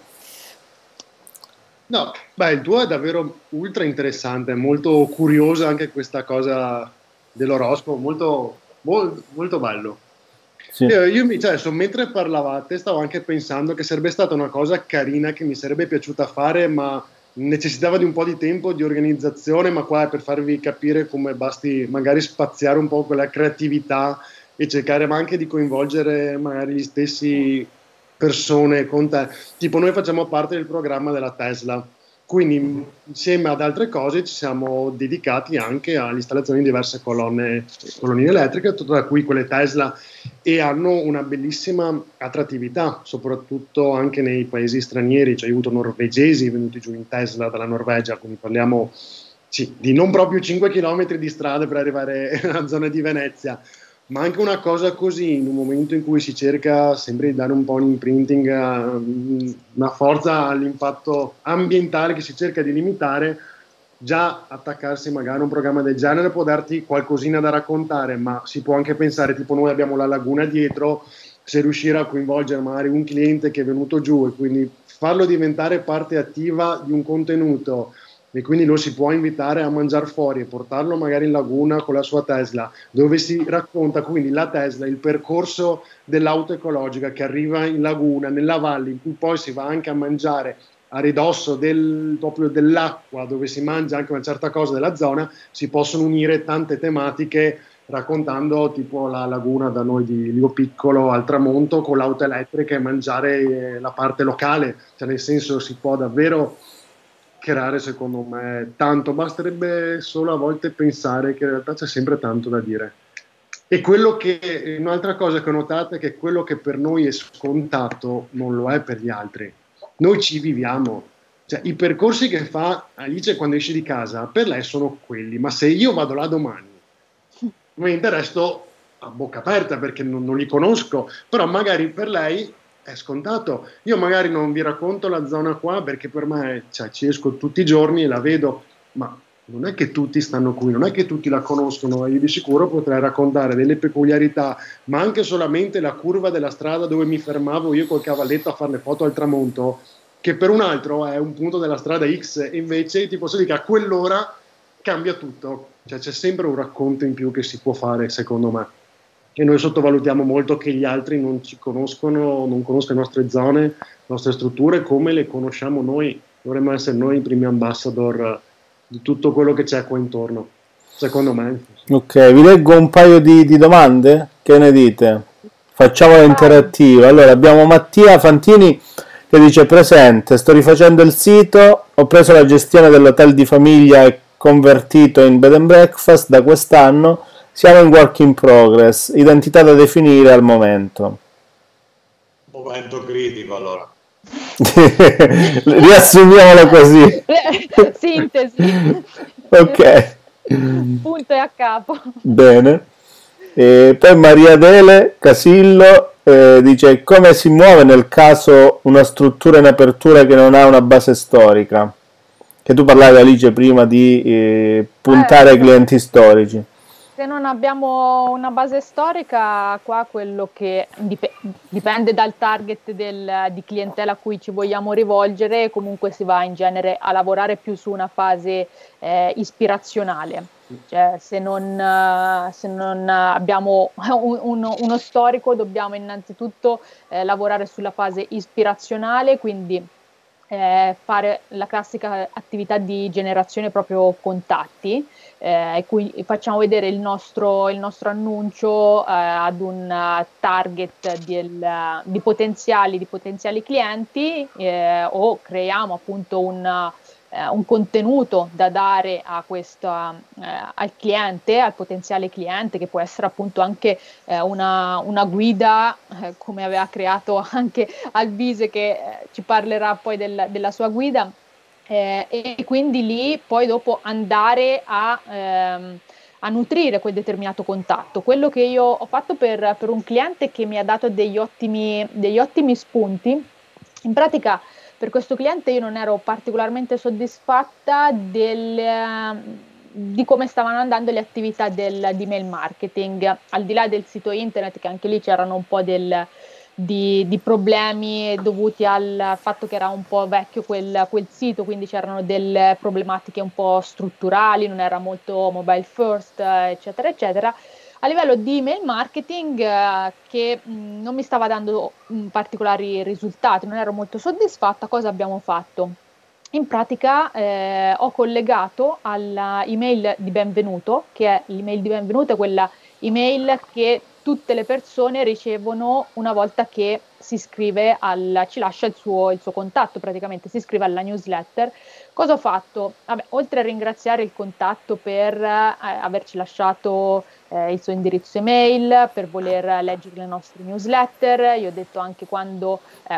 No, beh, il tuo è davvero ultra interessante, molto curiosa anche questa cosa dell'oroscopo, molto bello. Sì. Mentre parlavate stavo anche pensando che sarebbe stata una cosa carina che mi sarebbe piaciuta fare, ma necessitava di un po' di tempo, di organizzazione, ma qua è per farvi capire come basti magari spaziare un po' quella creatività e cercare ma anche di coinvolgere magari gli stessi persone con te. Tipo, noi facciamo parte del programma della Tesla, quindi insieme ad altre cose ci siamo dedicati anche all'installazione di diverse colonnine elettriche, tra cui quelle Tesla, e hanno una bellissima attrattività, soprattutto anche nei paesi stranieri. Cioè, io ho avuto norvegesi venuti giù in Tesla dalla Norvegia, quindi parliamo di non proprio 5 km di strade per arrivare alla zona di Venezia. Ma anche una cosa così, in un momento in cui si cerca sempre di dare un po' un imprinting, una forza all'impatto ambientale che si cerca di limitare, già attaccarsi magari a un programma del genere può darti qualcosina da raccontare, ma si può anche pensare, tipo noi abbiamo la laguna dietro, se riuscire a coinvolgere magari un cliente che è venuto giù e quindi farlo diventare parte attiva di un contenuto, e quindi lo si può invitare a mangiare fuori e portarlo magari in laguna con la sua Tesla, dove si racconta quindi la Tesla, il percorso dell'auto ecologica che arriva in laguna, nella valle, in cui poi si va anche a mangiare a ridosso proprio dell'acqua, dove si mangia anche una certa cosa della zona. Si possono unire tante tematiche raccontando tipo la laguna da noi di Lio Piccolo al tramonto con l'auto elettrica e mangiare la parte locale, cioè nel senso si può davvero creare, secondo me, tanto. Basterebbe solo a volte pensare, che in realtà c'è sempre tanto da dire. E un'altra cosa che ho notato è che quello che per noi è scontato non lo è per gli altri. Noi ci viviamo, cioè i percorsi che fa Alice quando esce di casa per lei sono quelli, ma se io vado là domani mentre resto a bocca aperta perché non li conosco, però magari per lei è scontato. Io magari non vi racconto la zona qua perché per me, cioè, ci esco tutti i giorni e la vedo, ma non è che tutti stanno qui, non è che tutti la conoscono, e io di sicuro potrei raccontare delle peculiarità, ma anche solamente la curva della strada dove mi fermavo io col cavalletto a fare le foto al tramonto, che per un altro è un punto della strada X, e invece ti posso dire che a quell'ora cambia tutto. Cioè c'è sempre un racconto in più che si può fare, secondo me. E noi sottovalutiamo molto che gli altri non ci conoscono, non conoscono le nostre zone, le nostre strutture, come le conosciamo noi. Dovremmo essere noi i primi ambassador di tutto quello che c'è qua intorno, secondo me. Ok, vi leggo un paio di domande, che ne dite? Facciamola interattiva. Allora, abbiamo Mattia Fantini che dice: presente, sto rifacendo il sito, ho preso la gestione dell'hotel di famiglia e convertito in bed and breakfast da quest'anno. Siamo in work in progress, identità da definire al momento. Momento critico, allora. Riassumiamolo così. Sintesi. Ok. Punto e a capo. Bene. E poi Maria Adele Casillo dice: come si muove nel caso una struttura in apertura che non ha una base storica? Che tu parlavi, Alice, prima di puntare ai clienti storici. Se non abbiamo una base storica, qua quello che dipende dal target di clientela a cui ci vogliamo rivolgere, comunque si va in genere a lavorare più su una fase ispirazionale. Cioè, se non abbiamo uno storico, dobbiamo innanzitutto lavorare sulla fase ispirazionale, quindi fare la classica attività di generazione proprio contatti. Quindi facciamo vedere il nostro annuncio ad un target di potenziali clienti, o creiamo appunto un contenuto da dare a questa, al cliente, al potenziale cliente, che può essere appunto anche una guida, come aveva creato anche Alvise, che ci parlerà poi della sua guida, e quindi lì poi dopo andare a nutrire quel determinato contatto. Quello che io ho fatto per un cliente che mi ha dato degli ottimi spunti, in pratica. Per questo cliente io non ero particolarmente soddisfatta di come stavano andando le attività di mail marketing, al di là del sito internet, che anche lì c'erano un po' di problemi dovuti al fatto che era un po' vecchio quel sito, quindi c'erano delle problematiche un po' strutturali, non era molto mobile first, eccetera, eccetera. A livello di email marketing che non mi stava dando particolari risultati, non ero molto soddisfatta. Cosa abbiamo fatto? In pratica ho collegato alla email di benvenuto, che è l'email di benvenuto, quella email che tutte le persone ricevono una volta che si iscrive ci lascia il suo contatto, praticamente si iscrive alla newsletter. Cosa ho fatto? Vabbè, oltre a ringraziare il contatto per averci lasciato il suo indirizzo email, per voler leggere le nostre newsletter, io ho detto anche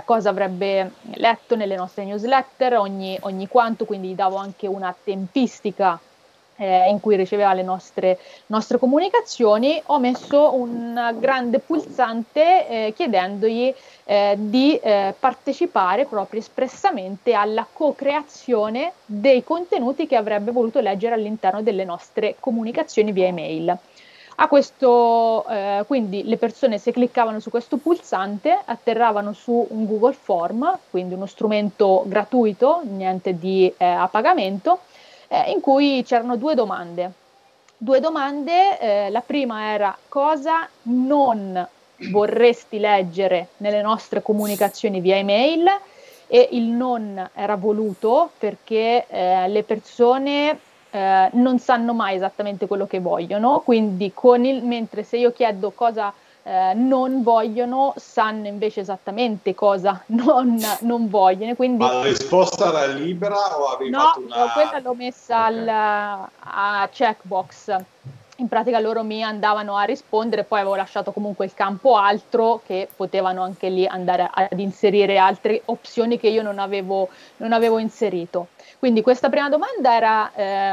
cosa avrebbe letto nelle nostre newsletter, ogni quanto, quindi gli davo anche una tempistica in cui riceveva le nostre comunicazioni. Ho messo un grande pulsante chiedendogli di partecipare proprio espressamente alla co-creazione dei contenuti che avrebbe voluto leggere all'interno delle nostre comunicazioni via email. A questo, quindi le persone, se cliccavano su questo pulsante, atterravano su un Google Form, quindi uno strumento gratuito, niente di a pagamento, in cui c'erano due domande, la prima era: cosa non vorresti leggere nelle nostre comunicazioni via email? E il non era voluto perché le persone non sanno mai esattamente quello che vogliono, quindi mentre se io chiedo cosa non vogliono, sanno invece esattamente cosa non vogliono. Quindi, ma la risposta era libera o avevi fatto una... No, quella l'ho messa okay. A checkbox. In pratica loro mi andavano a rispondere, poi avevo lasciato comunque il campo altro, che potevano anche lì andare ad inserire altre opzioni che io non avevo inserito. Quindi questa prima domanda era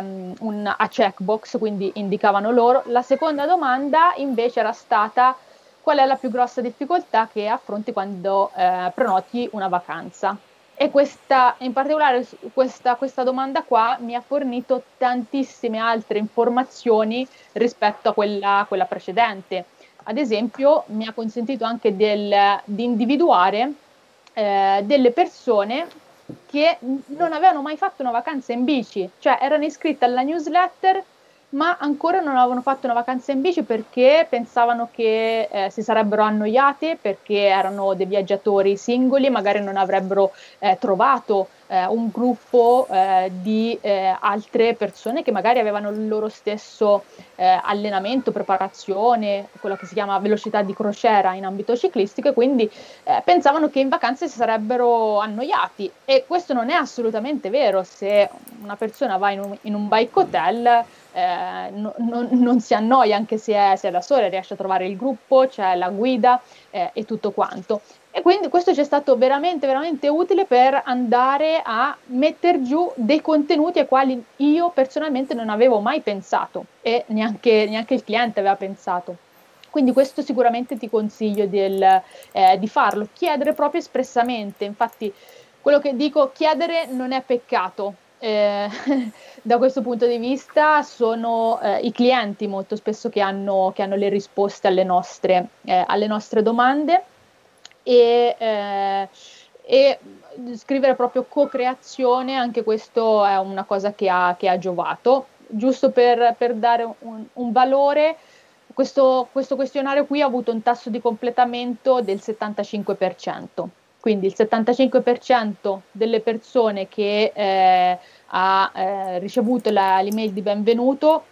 a checkbox, quindi indicavano loro. La seconda domanda invece era stata: qual è la più grossa difficoltà che affronti quando prenoti una vacanza? E in particolare questa domanda qua mi ha fornito tantissime altre informazioni rispetto a quella precedente. Ad esempio, mi ha consentito anche di individuare delle persone che non avevano mai fatto una vacanza in bici, cioè erano iscritte alla newsletter, ma ancora non avevano fatto una vacanza in bici perché pensavano che si sarebbero annoiate, perché erano dei viaggiatori singoli, magari non avrebbero trovato un gruppo di altre persone che magari avevano il loro stesso allenamento, preparazione, quella che si chiama velocità di crociera in ambito ciclistico, e quindi pensavano che in vacanza si sarebbero annoiati, e questo non è assolutamente vero. Se una persona va in un bike hotel, non si annoia, anche se è da sola, riesce a trovare il gruppo, c'è la guida e tutto quanto. E quindi questo ci è stato veramente, veramente utile per andare a mettere giù dei contenuti ai quali io personalmente non avevo mai pensato, e neanche il cliente aveva pensato. Quindi questo sicuramente ti consiglio di farlo, chiedere proprio espressamente. Infatti quello che dico, chiedere non è peccato. Da questo punto di vista sono i clienti molto spesso che hanno le risposte alle nostre domande, e scrivere proprio co-creazione, anche questo è una cosa che ha giovato. Giusto per dare un valore, questo questionario qui ha avuto un tasso di completamento del 75%. Quindi il 75% delle persone che ha ricevuto l'email di benvenuto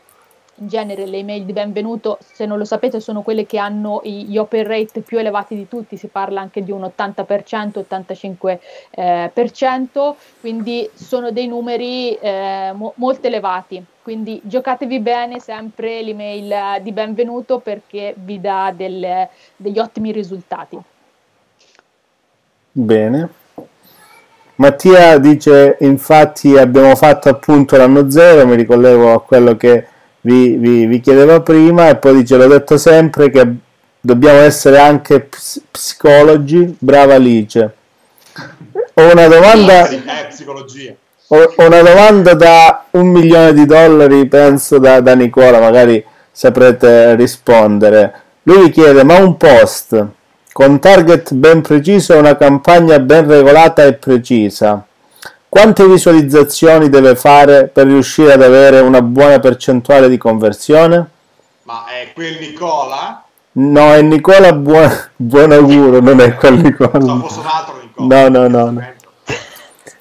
in genere le email di benvenuto, se non lo sapete, sono quelle che hanno gli open rate più elevati di tutti, si parla anche di un 80%, 85%, quindi sono dei numeri molto elevati. Quindi giocatevi bene sempre l'email di benvenuto perché vi dà degli ottimi risultati. Bene. Mattia dice, infatti abbiamo fatto appunto l'anno zero, mi ricollego a quello che vi chiedevo prima, e poi dice, l'ho detto sempre che dobbiamo essere anche psicologi, brava Alice. Ho una domanda... psicologia. Ho una domanda da $1 milione, penso da Nicola, magari saprete rispondere. Lui mi chiede, ma un post con target ben preciso e una campagna ben regolata e precisa, quante visualizzazioni deve fare per riuscire ad avere una buona percentuale di conversione? Ma è quel Nicola? No, è Nicola Buonaguro, non è quel Nicola. No, fosse un altro Nicola. No, no, no.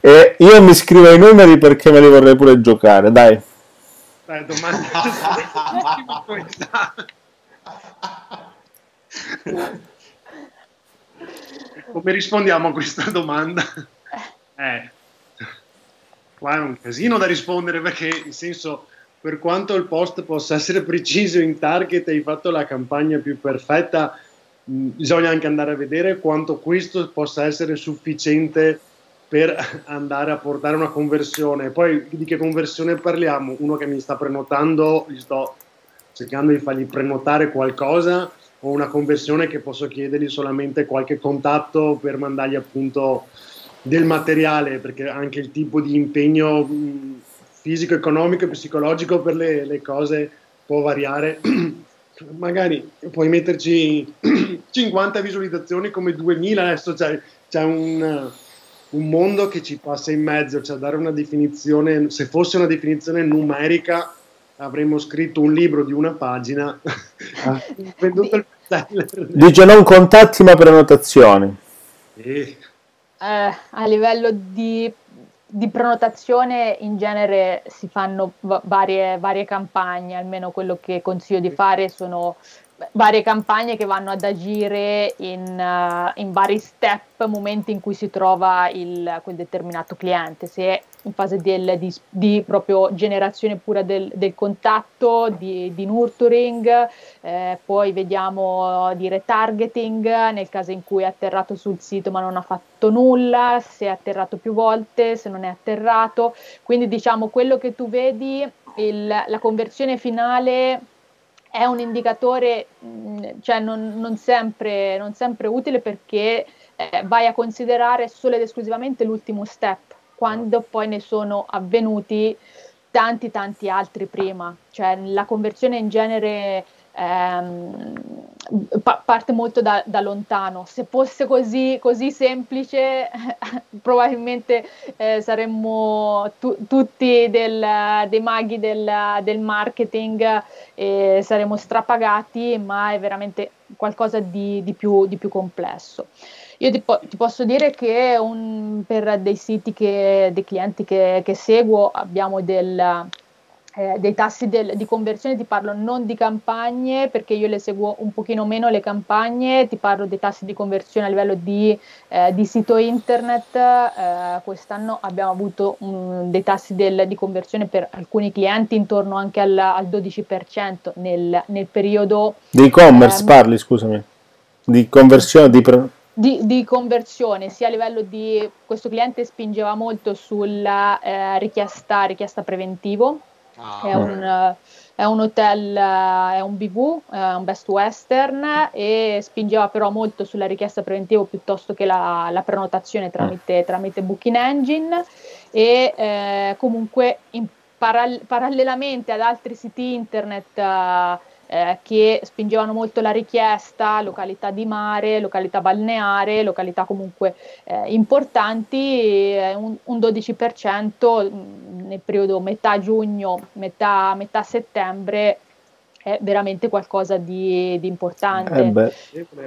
E io mi scrivo i numeri perché me li vorrei pure giocare, dai. Dai, domanda. Come rispondiamo a questa domanda? Qua è un casino da rispondere, perché nel senso, per quanto il post possa essere preciso in target e hai fatto la campagna più perfetta, bisogna anche andare a vedere quanto questo possa essere sufficiente per andare a portare una conversione. Poi di che conversione parliamo? Uno che mi sta prenotando, gli sto cercando di fargli prenotare qualcosa, o una conversione che posso chiedergli solamente qualche contatto per mandargli appunto del materiale, perché anche il tipo di impegno fisico, economico e psicologico per le cose può variare. Magari puoi metterci 50 visualizzazioni come 2000, adesso c'è un mondo che ci passa in mezzo, cioè dare una definizione, se fosse una definizione numerica avremmo scritto un libro di una pagina. Venduto il bestseller. Dice, non contatti ma prenotazioni. A livello di prenotazione in genere si fanno varie campagne, almeno quello che consiglio di fare sono varie campagne che vanno ad agire in vari step, momenti in cui si trova quel determinato cliente, se è in fase di proprio generazione pura del contatto, di nurturing, poi vediamo di retargeting nel caso in cui è atterrato sul sito ma non ha fatto nulla, se è atterrato più volte, se non è atterrato, quindi diciamo quello che tu vedi, la conversione finale è un indicatore, cioè non sempre utile, perché vai a considerare solo ed esclusivamente l'ultimo step, quando poi ne sono avvenuti tanti altri prima. Cioè la conversione in genere parte molto da lontano. Se fosse così semplice probabilmente saremmo tutti dei maghi del marketing, saremmo strapagati, ma è veramente qualcosa di più complesso. Io ti posso dire che per dei siti, dei clienti che seguo, abbiamo dei tassi di conversione, ti parlo non di campagne perché io le seguo un pochino meno le campagne, ti parlo dei tassi di conversione a livello di sito internet. Quest'anno abbiamo avuto dei tassi di conversione per alcuni clienti intorno anche al 12% nel periodo di e-commerce, parli, scusami, di conversione di conversione, sia a livello di questo cliente spingeva molto sulla richiesta preventivo. È un hotel, è un BV, è un Best Western, e spingeva però molto sulla richiesta preventiva piuttosto che la prenotazione tramite Booking Engine, e comunque parallelamente ad altri siti internet che spingevano molto la richiesta, località di mare, località balneare, località comunque importanti, un 12% nel periodo metà giugno, metà settembre, è veramente qualcosa di importante.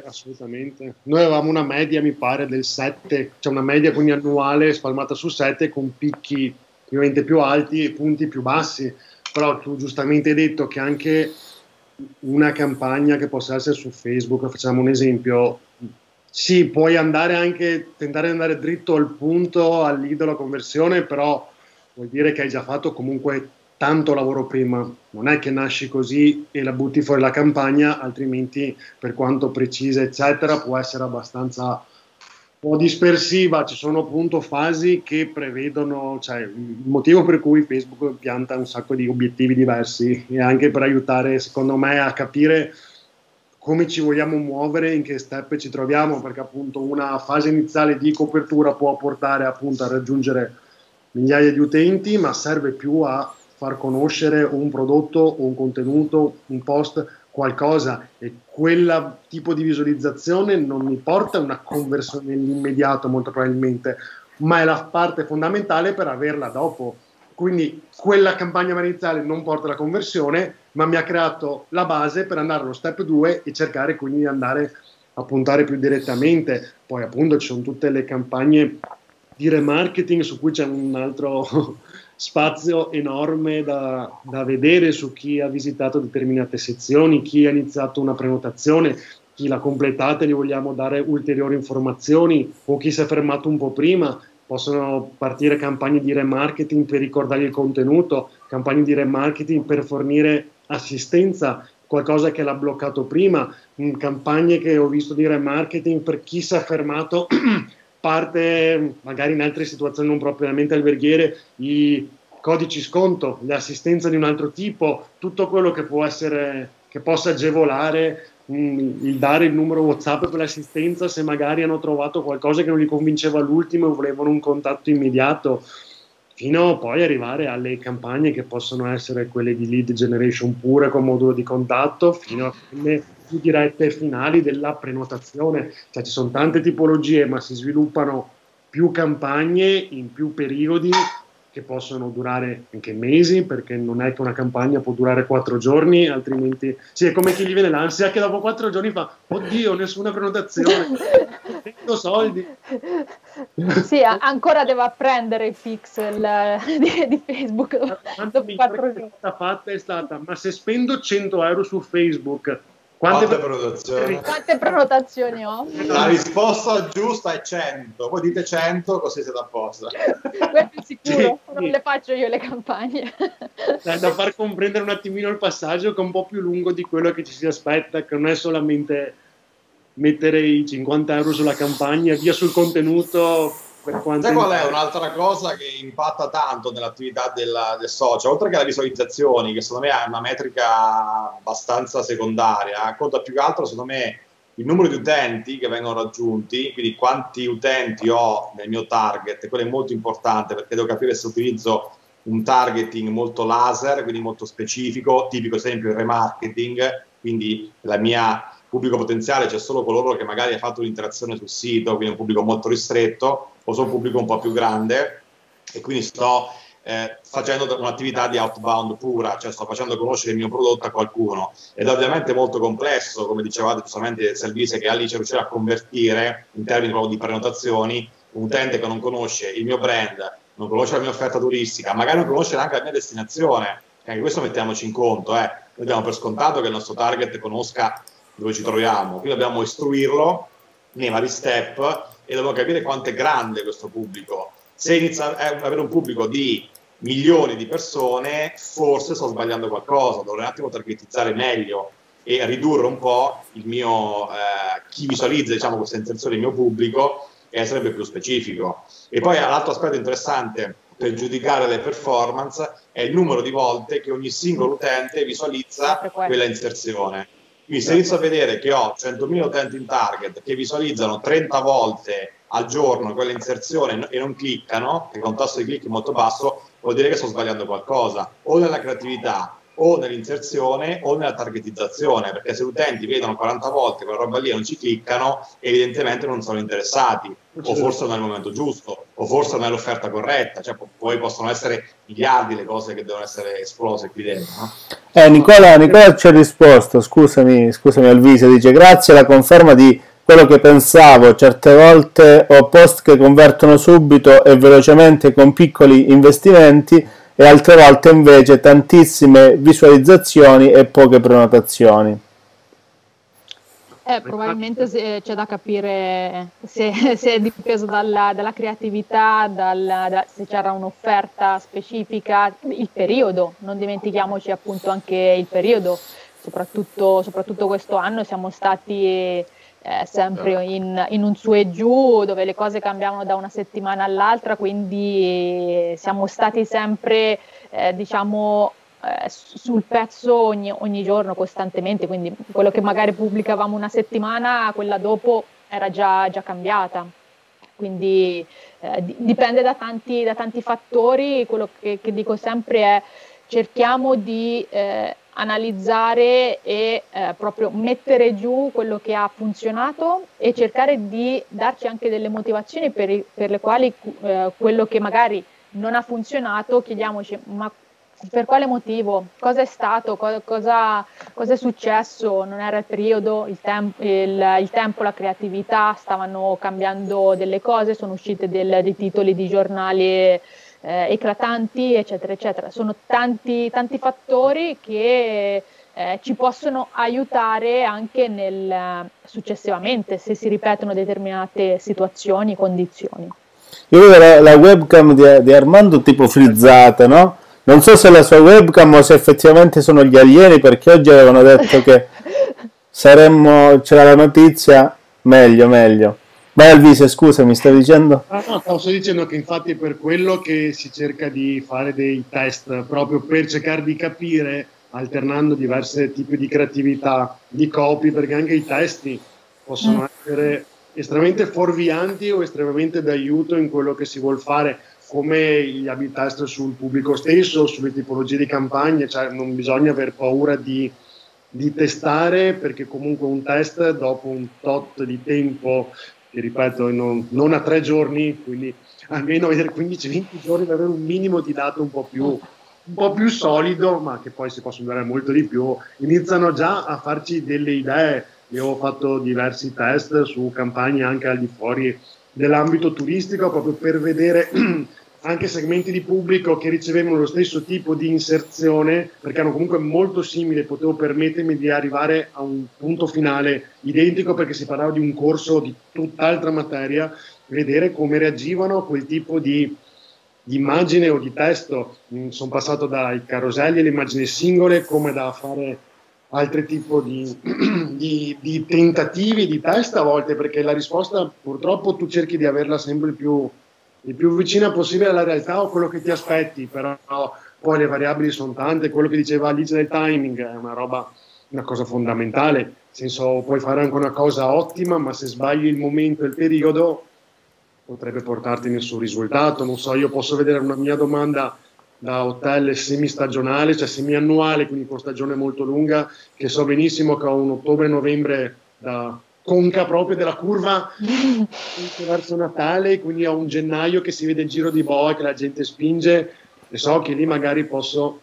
Assolutamente. Noi avevamo una media, mi pare, del 7, cioè una media quindi annuale spalmata su 7 con picchi ovviamente più alti e punti più bassi. Però tu giustamente hai detto che anche una campagna che possa essere su Facebook, facciamo un esempio, sì, puoi andare anche, tentare di andare dritto al punto, all'idolo, alla conversione, però vuol dire che hai già fatto comunque tanto lavoro prima, non è che nasci così e la butti fuori la campagna, altrimenti per quanto precisa eccetera può essere abbastanza un po' dispersiva. Ci sono appunto fasi che prevedono, cioè il motivo per cui Facebook pianta un sacco di obiettivi diversi e anche per aiutare secondo me a capire come ci vogliamo muovere, in che step ci troviamo, perché appunto una fase iniziale di copertura può portare appunto a raggiungere migliaia di utenti, ma serve più a far conoscere un prodotto, un contenuto, un post, qualcosa, e quel tipo di visualizzazione non mi porta a una conversione nell'immediato molto probabilmente, ma è la parte fondamentale per averla dopo. Quindi quella campagna iniziale non porta alla conversione, ma mi ha creato la base per andare allo step 2 e cercare quindi di andare a puntare più direttamente. Poi appunto ci sono tutte le campagne di remarketing su cui c'è un altro spazio enorme da vedere, su chi ha visitato determinate sezioni, chi ha iniziato una prenotazione, chi l'ha completata e gli vogliamo dare ulteriori informazioni, o chi si è fermato un po' prima. Possono partire campagne di remarketing per ricordargli il contenuto, campagne di remarketing per fornire assistenza, qualcosa che l'ha bloccato prima, campagne che ho visto di remarketing per chi si è fermato parte magari in altre situazioni non propriamente alberghiere, i codici sconto, l'assistenza di un altro tipo, tutto quello che può essere, che possa agevolare il dare il numero WhatsApp per l'assistenza se magari hanno trovato qualcosa che non li convinceva all'ultimo e volevano un contatto immediato, fino poi arrivare alle campagne che possono essere quelle di lead generation pure con modulo di contatto, fino a quelle più dirette finali della prenotazione. Cioè ci sono tante tipologie, ma si sviluppano più campagne in più periodi che possono durare anche mesi, perché non è che una campagna può durare 4 giorni, altrimenti sì, è come chi gli viene l'ansia che dopo 4 giorni fa oddio, nessuna prenotazione, ho soldi. Sì, ancora devo apprendere i pixel di Facebook. Dopo 4 giorni. La fatta è stata, ma se spendo 100 euro su Facebook, quante prenotazioni ho? La risposta giusta è 100, voi dite 100 così siete a posto. Quello è sicuro, sì. Non le faccio io le campagne. Da far comprendere un attimino il passaggio, che è un po' più lungo di quello che ci si aspetta, che non è solamente mettere i 50 euro sulla campagna e via sul contenuto. Sai qual è un'altra cosa che impatta tanto nell'attività del social, oltre che alle visualizzazioni, che secondo me è una metrica abbastanza secondaria, conta più che altro secondo me il numero di utenti che vengono raggiunti, quindi quanti utenti ho nel mio target, e quello è molto importante perché devo capire se utilizzo un targeting molto laser, quindi molto specifico, tipico esempio il remarketing, quindi la mia pubblico potenziale c'è solo coloro che magari ha fatto un'interazione sul sito, quindi un pubblico molto ristretto, o sono un pubblico un po' più grande, e quindi sto facendo un'attività di outbound pura, cioè sto facendo conoscere il mio prodotto a qualcuno, ed è ovviamente molto complesso, come dicevate giustamente Alvise, che Alice riuscirà a convertire in termini proprio di prenotazioni un utente che non conosce il mio brand, non conosce la mia offerta turistica, magari non conosce neanche la mia destinazione, e anche questo mettiamoci in conto, noi diamo per scontato che il nostro target conosca dove ci troviamo, quindi dobbiamo istruirlo nei vari step e dobbiamo capire quanto è grande questo pubblico. Se inizia ad avere un pubblico di milioni di persone, forse sto sbagliando qualcosa, dovrei un attimo targetizzare meglio e ridurre un po' il mio chi visualizza, diciamo, questa inserzione del mio pubblico, e sarebbe più specifico. E poi l'altro aspetto interessante per giudicare le performance è il numero di volte che ogni singolo utente visualizza quella inserzione. Quindi se inizio a vedere che ho 100.000 utenti in target che visualizzano 30 volte al giorno quella inserzione e non cliccano, che con un tasso di clicchi molto basso, vuol dire che sto sbagliando qualcosa, o nella creatività, o nell'inserzione, o nella targetizzazione, perché se gli utenti vedono 40 volte quella roba lì e non ci cliccano, evidentemente non sono interessati, o forse non è il momento giusto, o forse non è l'offerta corretta, cioè poi possono essere miliardi le cose che devono essere esplose qui dentro, no? Nicola ci ha risposto, scusami Alvise, dice grazie, la conferma di quello che pensavo, certe volte ho post che convertono subito e velocemente con piccoli investimenti e altre volte invece tantissime visualizzazioni e poche prenotazioni. Probabilmente c'è da capire se è dipeso dalla creatività, se c'era un'offerta specifica, il periodo, non dimentichiamoci appunto anche il periodo, soprattutto questo anno siamo stati sempre in un su e giù, dove le cose cambiavano da una settimana all'altra, quindi siamo stati sempre diciamo sul pezzo ogni giorno costantemente, quindi quello che magari pubblicavamo una settimana, quella dopo era già cambiata, quindi dipende da tanti fattori. Quello che dico sempre è: cerchiamo di analizzare e proprio mettere giù quello che ha funzionato e cercare di darci anche delle motivazioni per le quali quello che magari non ha funzionato, chiediamoci ma per quale motivo, cosa è stato, cosa è successo, non era il periodo, il tempo, la creatività, stavano cambiando delle cose, sono uscite dei titoli di giornali eclatanti, eccetera, eccetera. Sono tanti fattori che ci possono aiutare anche successivamente, se si ripetono determinate situazioni, condizioni. Io vedo la webcam di Armando tipo frizzata, no? Non so se è la sua webcam o se effettivamente sono gli alieni, perché oggi avevano detto che c'era la notizia, meglio. Vai Alvise, scusa, mi stavi dicendo? No, stavo solo dicendo che infatti è per quello che si cerca di fare dei test, proprio per cercare di capire, alternando diversi tipi di creatività, di copy, perché anche i testi possono essere estremamente fuorvianti o estremamente d'aiuto in quello che si vuol fare, come gli habitat sul pubblico stesso, sulle tipologie di campagne, cioè non bisogna aver paura di testare, perché comunque un test dopo un tot di tempo, che ripeto non a 3 giorni, quindi almeno vedere 15-20 giorni per avere un minimo di dato un po' più solido, ma che poi si possono dare molto di più, iniziano già a farci delle idee. Io ho fatto diversi test su campagne anche al di fuori dell'ambito turistico, proprio per vedere anche segmenti di pubblico che ricevevano lo stesso tipo di inserzione, perché erano comunque molto simili, potevo permettermi di arrivare a un punto finale identico, perché si parlava di un corso di tutt'altra materia, vedere come reagivano a quel tipo di immagine o di testo. Sono passato dai caroselli alle immagini singole, come da fare altri tipo di tentativi di test a volte, perché la risposta purtroppo tu cerchi di averla sempre il più vicina possibile alla realtà o quello che ti aspetti, però poi le variabili sono tante. Quello che diceva Alice del timing è una cosa fondamentale, nel senso puoi fare anche una cosa ottima, ma se sbagli il momento e il periodo potrebbe portarti nessun risultato. Non so, io posso vedere una mia domanda da hotel semistagionale, cioè semiannuale, quindi con stagione molto lunga, che so benissimo che ho un ottobre-novembre da conca proprio della curva verso Natale, quindi ho un gennaio che si vede il giro di boa che la gente spinge, e so che lì magari posso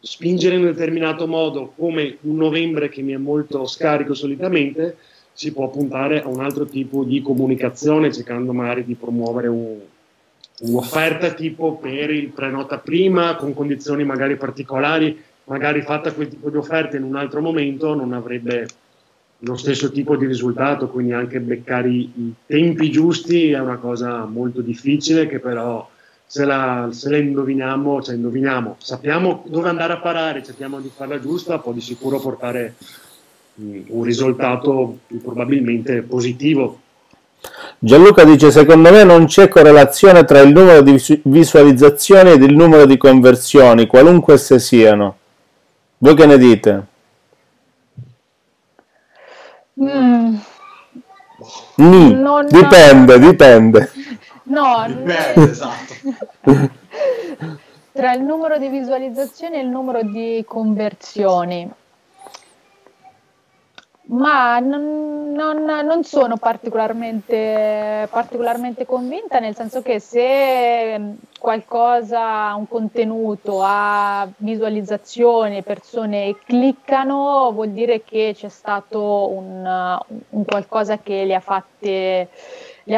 spingere in un determinato modo, come un novembre che mi è molto scarico solitamente, si può puntare a un altro tipo di comunicazione, cercando magari di promuovere un'offerta tipo per il prenota prima, con condizioni magari particolari. Magari fatta quel tipo di offerta in un altro momento non avrebbe lo stesso tipo di risultato, quindi anche beccare i tempi giusti è una cosa molto difficile, che però se la indoviniamo, cioè indoviniamo, sappiamo dove andare a parare, cerchiamo di farla giusta, può di sicuro portare un risultato più probabilmente positivo. Gianluca dice: secondo me non c'è correlazione tra il numero di visualizzazioni ed il numero di conversioni, qualunque esse siano. Voi che ne dite? Dipende. No, dipende, esatto. Tra il numero di visualizzazioni e il numero di conversioni. Ma non sono particolarmente convinta, nel senso che se qualcosa, un contenuto ha visualizzazioni, persone cliccano, vuol dire che c'è stato un qualcosa che le ha fatte le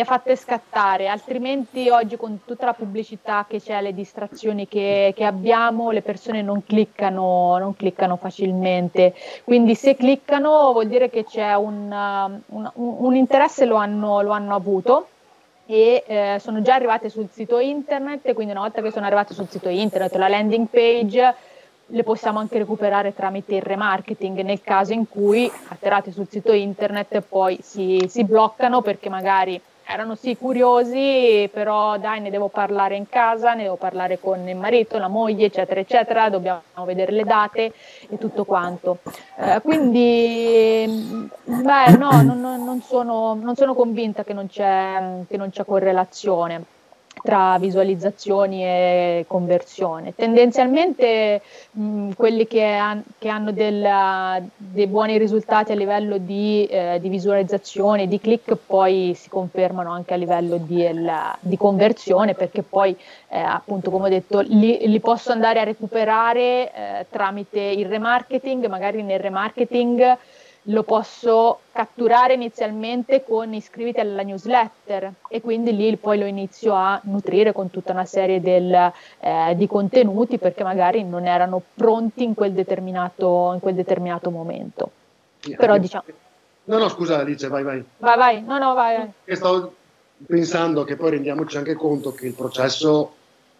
ha fatte scattare, altrimenti oggi con tutta la pubblicità che c'è, le distrazioni che abbiamo, le persone non cliccano facilmente, quindi se cliccano vuol dire che c'è un interesse, lo hanno avuto e sono già arrivate sul sito internet, e quindi una volta che sono arrivate sul sito internet, la landing page, le possiamo anche recuperare tramite il remarketing, nel caso in cui atterrate sul sito internet poi si bloccano perché magari erano sì curiosi, però dai, ne devo parlare in casa, ne devo parlare con il marito, la moglie, eccetera eccetera, dobbiamo vedere le date e tutto quanto, quindi beh, no, non sono convinta che non c'è correlazione tra visualizzazioni e conversione. Tendenzialmente quelli che hanno dei buoni risultati a livello di visualizzazione, di click, poi si confermano anche a livello di conversione, perché poi appunto, come ho detto, li posso andare a recuperare tramite il remarketing, magari nel remarketing lo posso catturare inizialmente con iscriviti alla newsletter, e quindi lì poi lo inizio a nutrire con tutta una serie di contenuti, perché magari non erano pronti in quel determinato momento. Però diciamo... No, scusa Alice, vai. Vai, no, vai. E stavo pensando che poi rendiamoci anche conto che il processo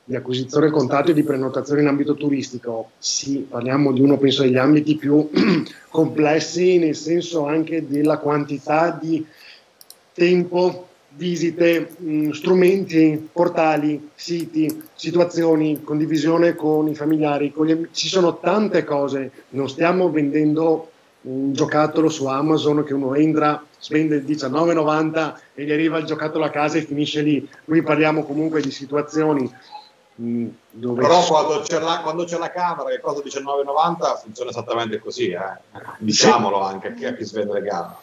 di acquisizione contatto e di prenotazione in ambito turistico, sì, parliamo di uno, penso, degli ambiti più complessi, nel senso anche della quantità di tempo, visite, strumenti, portali, siti, situazioni, condivisione con i familiari, con gli amici. Ci sono tante cose, non stiamo vendendo un giocattolo su Amazon che uno entra, spende $19,90 e gli arriva il giocattolo a casa e finisce lì. Qui parliamo comunque di situazioni dove... Però quando c'è la camera che costa $19,90 funziona esattamente così, diciamolo anche a chi svende le gambe.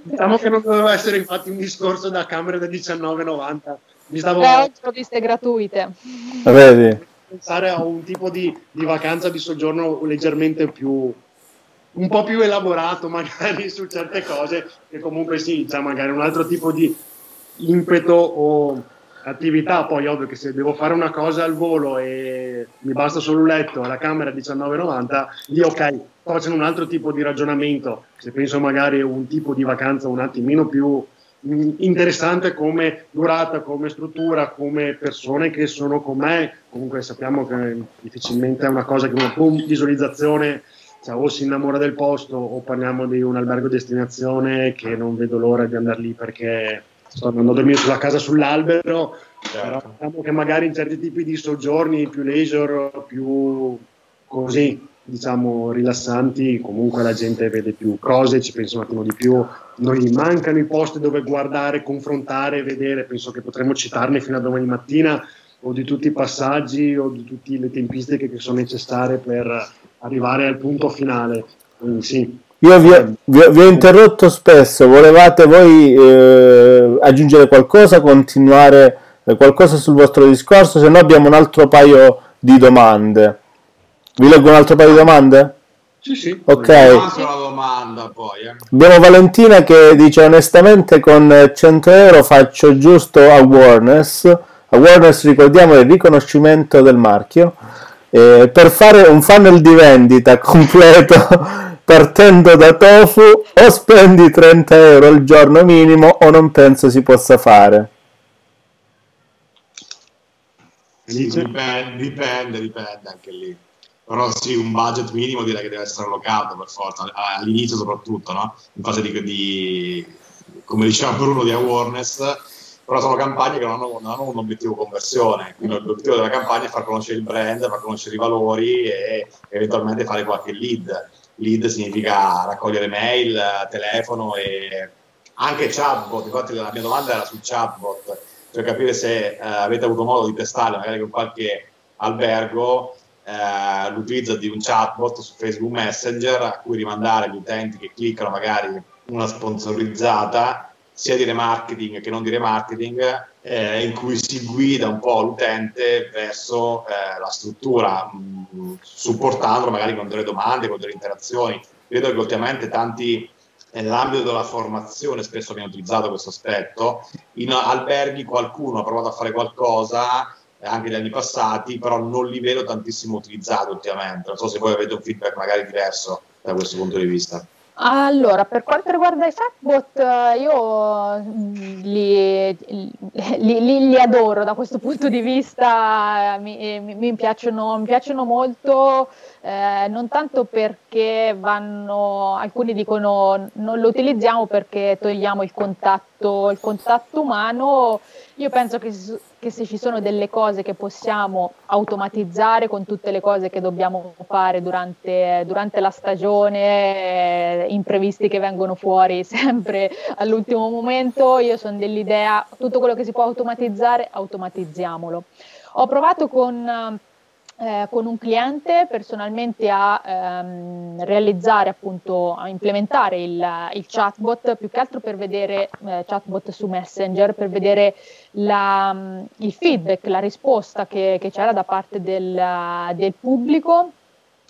Diciamo che non doveva essere infatti un discorso da camera da $19,90. Oggi ho viste gratuite. Vedi. Pensare a un tipo di vacanza, di soggiorno leggermente più... un po' più elaborato magari su certe cose, che comunque sì, cioè magari un altro tipo di impeto o attività. Poi ovvio che se devo fare una cosa al volo e mi basta solo un letto alla camera $19,90, lì ok, faccio un altro tipo di ragionamento, se penso magari a un tipo di vacanza un attimino più interessante come durata, come struttura, come persone che sono con me. Comunque sappiamo che difficilmente è una cosa che una visualizzazione, cioè, o si innamora del posto, o parliamo di un albergo destinazione che non vedo l'ora di andare lì perché sto andando a dormire sulla casa sull'albero. Però diciamo che magari in certi tipi di soggiorni più leisure, più così, diciamo, rilassanti, comunque la gente vede più cose, ci pensa un attimo di più, non gli mancano i posti dove guardare, confrontare, vedere. Penso che potremmo citarne fino a domani mattina, o di tutti i passaggi o di tutte le tempistiche che sono necessarie per arrivare al punto finale. Quindi sì. Io vi ho interrotto spesso, volevate voi aggiungere qualcosa, continuare qualcosa sul vostro discorso, se no abbiamo un altro paio di domande. Vi leggo un altro paio di domande? Sì. Ok. Una domanda poi. Abbiamo Valentina che dice: onestamente con €100 faccio giusto awareness. Awareness, ricordiamo, è il riconoscimento del marchio, per fare un funnel di vendita completo partendo da Tofu, o spendi €30 al giorno minimo o non penso si possa fare. Sì, dipende anche lì, però sì, un budget minimo direi che deve essere allocato per forza all'inizio, soprattutto, no? In fase di come diceva Bruno, di awareness. Però sono campagne che non hanno un obiettivo conversione, quindi l'obiettivo della campagna è far conoscere il brand, far conoscere i valori e eventualmente fare qualche lead. Lead significa raccogliere mail, telefono e anche chatbot. Infatti la mia domanda era sul chatbot, cioè capire se avete avuto modo di testare magari con qualche albergo l'utilizzo di un chatbot su Facebook Messenger a cui rimandare gli utenti che cliccano magari una sponsorizzata, sia di remarketing che non di remarketing, in cui si guida un po' l'utente verso la struttura, supportandolo magari con delle domande, con delle interazioni. Vedo che ultimamente tanti nell'ambito della formazione spesso viene utilizzato questo aspetto, in alberghi qualcuno ha provato a fare qualcosa anche negli anni passati, però non li vedo tantissimo utilizzato ultimamente. Non so se voi avete un feedback magari diverso da questo punto di vista. Allora, per quanto riguarda i chatbot, io li adoro da questo punto di vista, mi piacciono molto, non tanto perché vanno, alcuni dicono non lo utilizziamo perché togliamo il contatto umano. Io penso che se ci sono delle cose che possiamo automatizzare con tutte le cose che dobbiamo fare durante la stagione, imprevisti che vengono fuori sempre all'ultimo momento, io sono dell'idea, tutto quello che si può automatizzare, automatizziamolo. Ho provato con un cliente personalmente a realizzare, appunto, a implementare il chatbot, più che altro per vedere, chatbot su Messenger, per vedere il feedback, la risposta che c'era da parte del pubblico,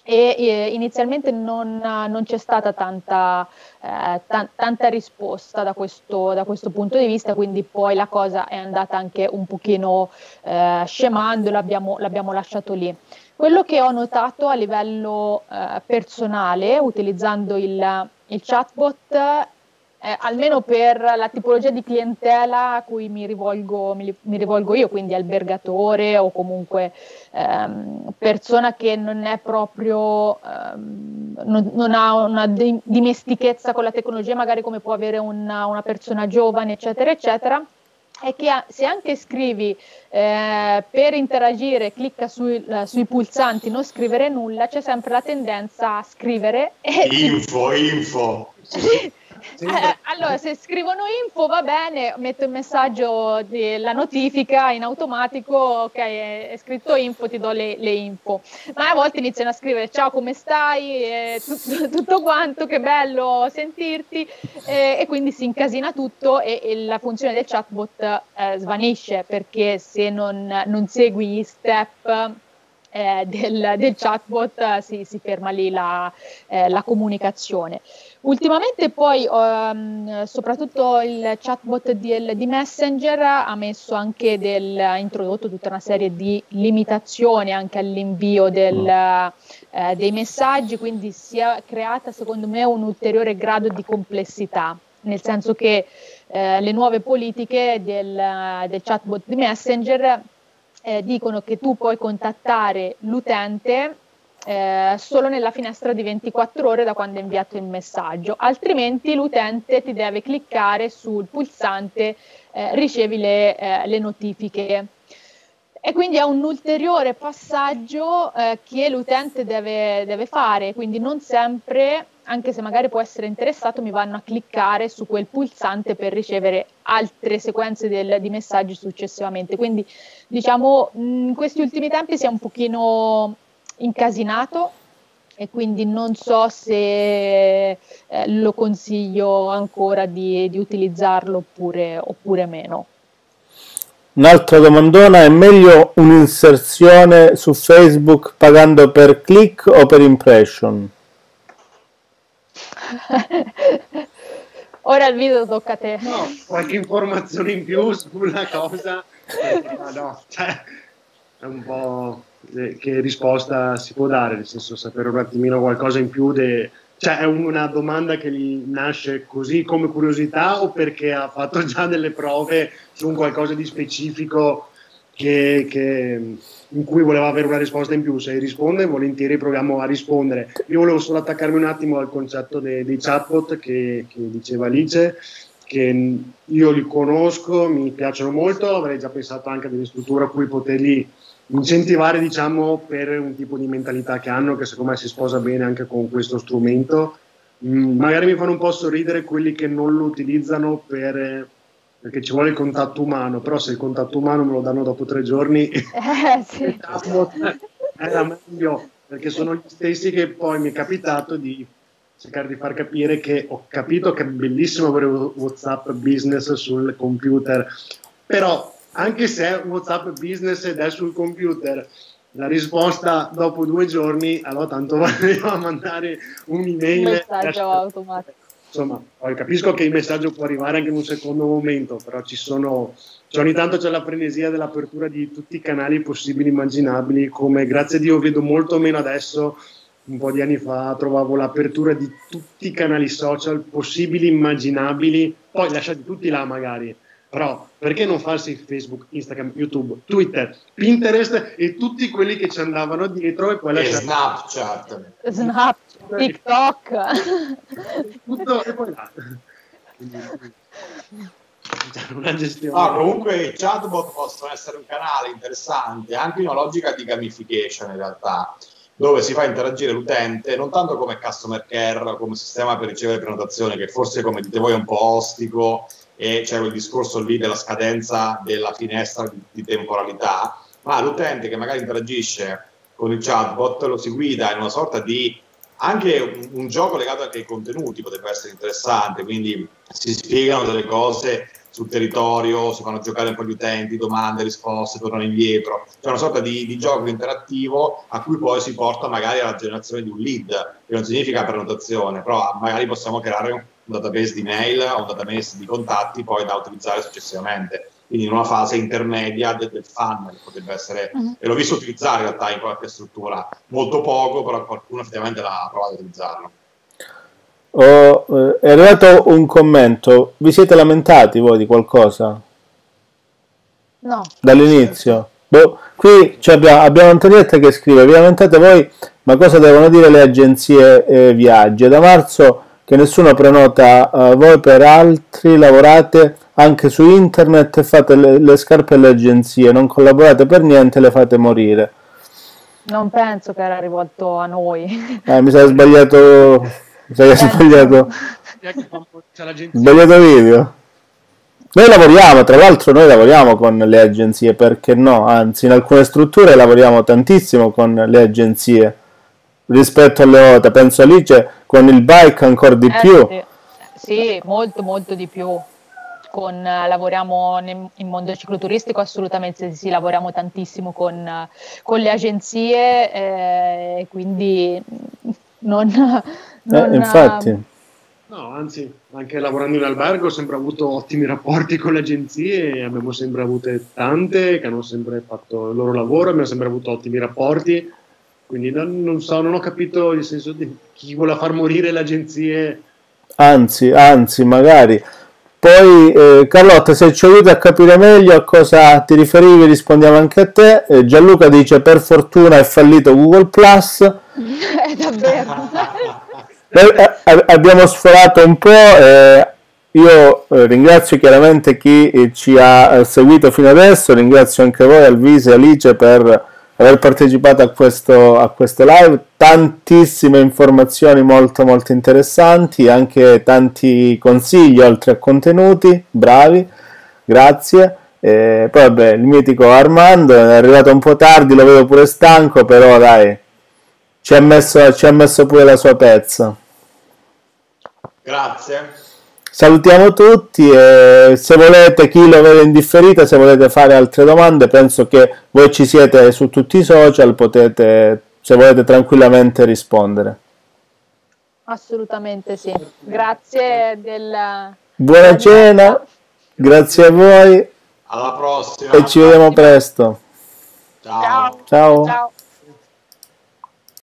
e inizialmente non c'è stata tanta risposta da questo punto di vista, quindi poi la cosa è andata anche un pochino scemando, l'abbiamo lasciato lì. Quello che ho notato a livello personale, utilizzando il chatbot, almeno per la tipologia di clientela a cui mi rivolgo io, quindi albergatore o comunque persona che non è proprio, non ha una dimestichezza con la tecnologia, magari come può avere una persona giovane, eccetera, eccetera, è che se anche scrivi per interagire, clicca sui pulsanti non scrivere nulla, c'è sempre la tendenza a scrivere. Info. Allora, se scrivono info va bene, metto il messaggio della notifica in automatico, ok, è scritto info, ti do le info, ma a volte iniziano a scrivere ciao, come stai, tutto quanto, che bello sentirti, e quindi si incasina tutto e la funzione del chatbot svanisce, perché se non segui gli step del chatbot si ferma lì la comunicazione. Ultimamente poi soprattutto il chatbot di Messenger ha messo anche ha introdotto tutta una serie di limitazioni anche all'invio dei messaggi, quindi si è creata secondo me un ulteriore grado di complessità, nel senso che le nuove politiche del chatbot di Messenger dicono che tu puoi contattare l'utente solo nella finestra di 24 ore da quando è inviato il messaggio, altrimenti l'utente ti deve cliccare sul pulsante ricevi le notifiche, e quindi è un ulteriore passaggio che l'utente deve fare, quindi non sempre, anche se magari può essere interessato, mi vanno a cliccare su quel pulsante per ricevere altre sequenze di messaggi successivamente. Quindi diciamo in questi ultimi tempi si è un pochino incasinato, e quindi non so se lo consiglio ancora di utilizzarlo oppure meno. Un'altra domandona: è meglio un'inserzione su Facebook pagando per click o per impression? Ora il video tocca a te. No, qualche informazione in più sulla cosa, no, cioè, è un po' che risposta si può dare, nel senso, sapere un attimino qualcosa in più cioè è una domanda che gli nasce così come curiosità, o perché ha fatto già delle prove su un qualcosa di specifico in cui voleva avere una risposta in più. Se risponde, volentieri proviamo a rispondere. Io volevo solo attaccarmi un attimo al concetto dei chatbot che diceva Alice, che io li conosco, mi piacciono molto, avrei già pensato anche a delle strutture a cui poterli incentivare, diciamo, per un tipo di mentalità che hanno, che secondo me si sposa bene anche con questo strumento. Magari mi fanno un po' sorridere quelli che non lo utilizzano perché ci vuole il contatto umano, però se il contatto umano me lo danno dopo 3 giorni sì. Era meglio, perché sono gli stessi che poi mi è capitato di cercare di far capire che ho capito che è bellissimo avere WhatsApp Business sul computer, però anche se WhatsApp Business ed è sul computer, la risposta dopo 2 giorni, allora tanto valeva mandare un'email. Un messaggio automatico. insomma, capisco che il messaggio può arrivare anche in un secondo momento, però ci sono, ogni tanto c'è la frenesia dell'apertura di tutti i canali possibili e immaginabili, come grazie a Dio vedo molto meno adesso. Un po' di anni fa trovavo l'apertura di tutti i canali social possibili, immaginabili, poi lasciati tutti là magari, però perché non farsi Facebook, Instagram, YouTube, Twitter, Pinterest e tutti quelli che ci andavano dietro e poi lasciati. Snapchat, TikTok. Tutto e poi là. Una gestione. No, comunque i chatbot possono essere un canale interessante, anche in una logica di gamification in realtà, dove si fa interagire l'utente non tanto come customer care, come sistema per ricevere prenotazione, che forse, come dite voi, è un po' ostico e c'è quel discorso lì della scadenza della finestra di temporalità, ma l'utente che magari interagisce con il chatbot lo si guida in una sorta di anche un gioco legato anche ai contenuti, potrebbe essere interessante, quindi si spiegano delle cose sul territorio, si fanno giocare un po' gli utenti, domande, risposte, tornano indietro. C'è una sorta di gioco interattivo a cui poi si porta magari alla generazione di un lead, che non significa prenotazione, però magari possiamo creare un database di mail o un database di contatti poi da utilizzare successivamente. Quindi in una fase intermedia del funnel che potrebbe essere, e l'ho visto utilizzare in realtà in qualche struttura, molto poco, però qualcuno effettivamente l'ha provato a utilizzarlo. È arrivato un commento. Vi siete lamentati voi di qualcosa? No. Dall'inizio? Boh, qui cioè, abbiamo Antonietta che scrive: vi lamentate voi, ma cosa devono dire le agenzie viaggi? È da marzo che nessuno prenota, voi per altri lavorate anche su internet e fate le scarpe alle agenzie, non collaborate per niente, le fate morire. Non penso che era rivolto a noi. Mi sarei sbagliato... sbagliato video. Noi lavoriamo, tra l'altro noi lavoriamo con le agenzie, perché no, anzi in alcune strutture lavoriamo tantissimo con le agenzie rispetto alle OTA, penso Alice, con il bike ancora di più. Sì, molto molto di più. Lavoriamo nel mondo cicloturistico, assolutamente sì, lavoriamo tantissimo con le agenzie, quindi non infatti. No, anzi, anche lavorando in albergo ho sempre avuto ottimi rapporti con le agenzie, abbiamo sempre avute tante che hanno sempre fatto il loro lavoro, abbiamo sempre avuto ottimi rapporti, quindi non so, non ho capito il senso di chi vuole far morire le agenzie. Anzi, magari. Poi Carlotta, se ci aiuti a capire meglio a cosa ti riferivi, rispondiamo anche a te. Gianluca dice: per fortuna è fallito Google Plus. Davvero. Abbiamo sforato un po'. Io ringrazio chiaramente chi ci ha seguito fino adesso, ringrazio anche voi, Alvise e Alice, per aver partecipato a questo live. Tantissime informazioni molto molto interessanti, anche tanti consigli oltre a contenuti, bravi, grazie. Poi vabbè, il mitico Armando è arrivato un po' tardi, lo vedo pure stanco, però dai, ci ha messo pure la sua pezza. Grazie. Salutiamo tutti e se volete, chi lo vede in differita, se volete fare altre domande, penso che voi ci siete su tutti i social, potete, se volete, tranquillamente rispondere. Assolutamente sì. Grazie della... Buona cena, grazie a voi. Alla prossima. E ci vediamo presto. Ciao. Ciao. Ciao.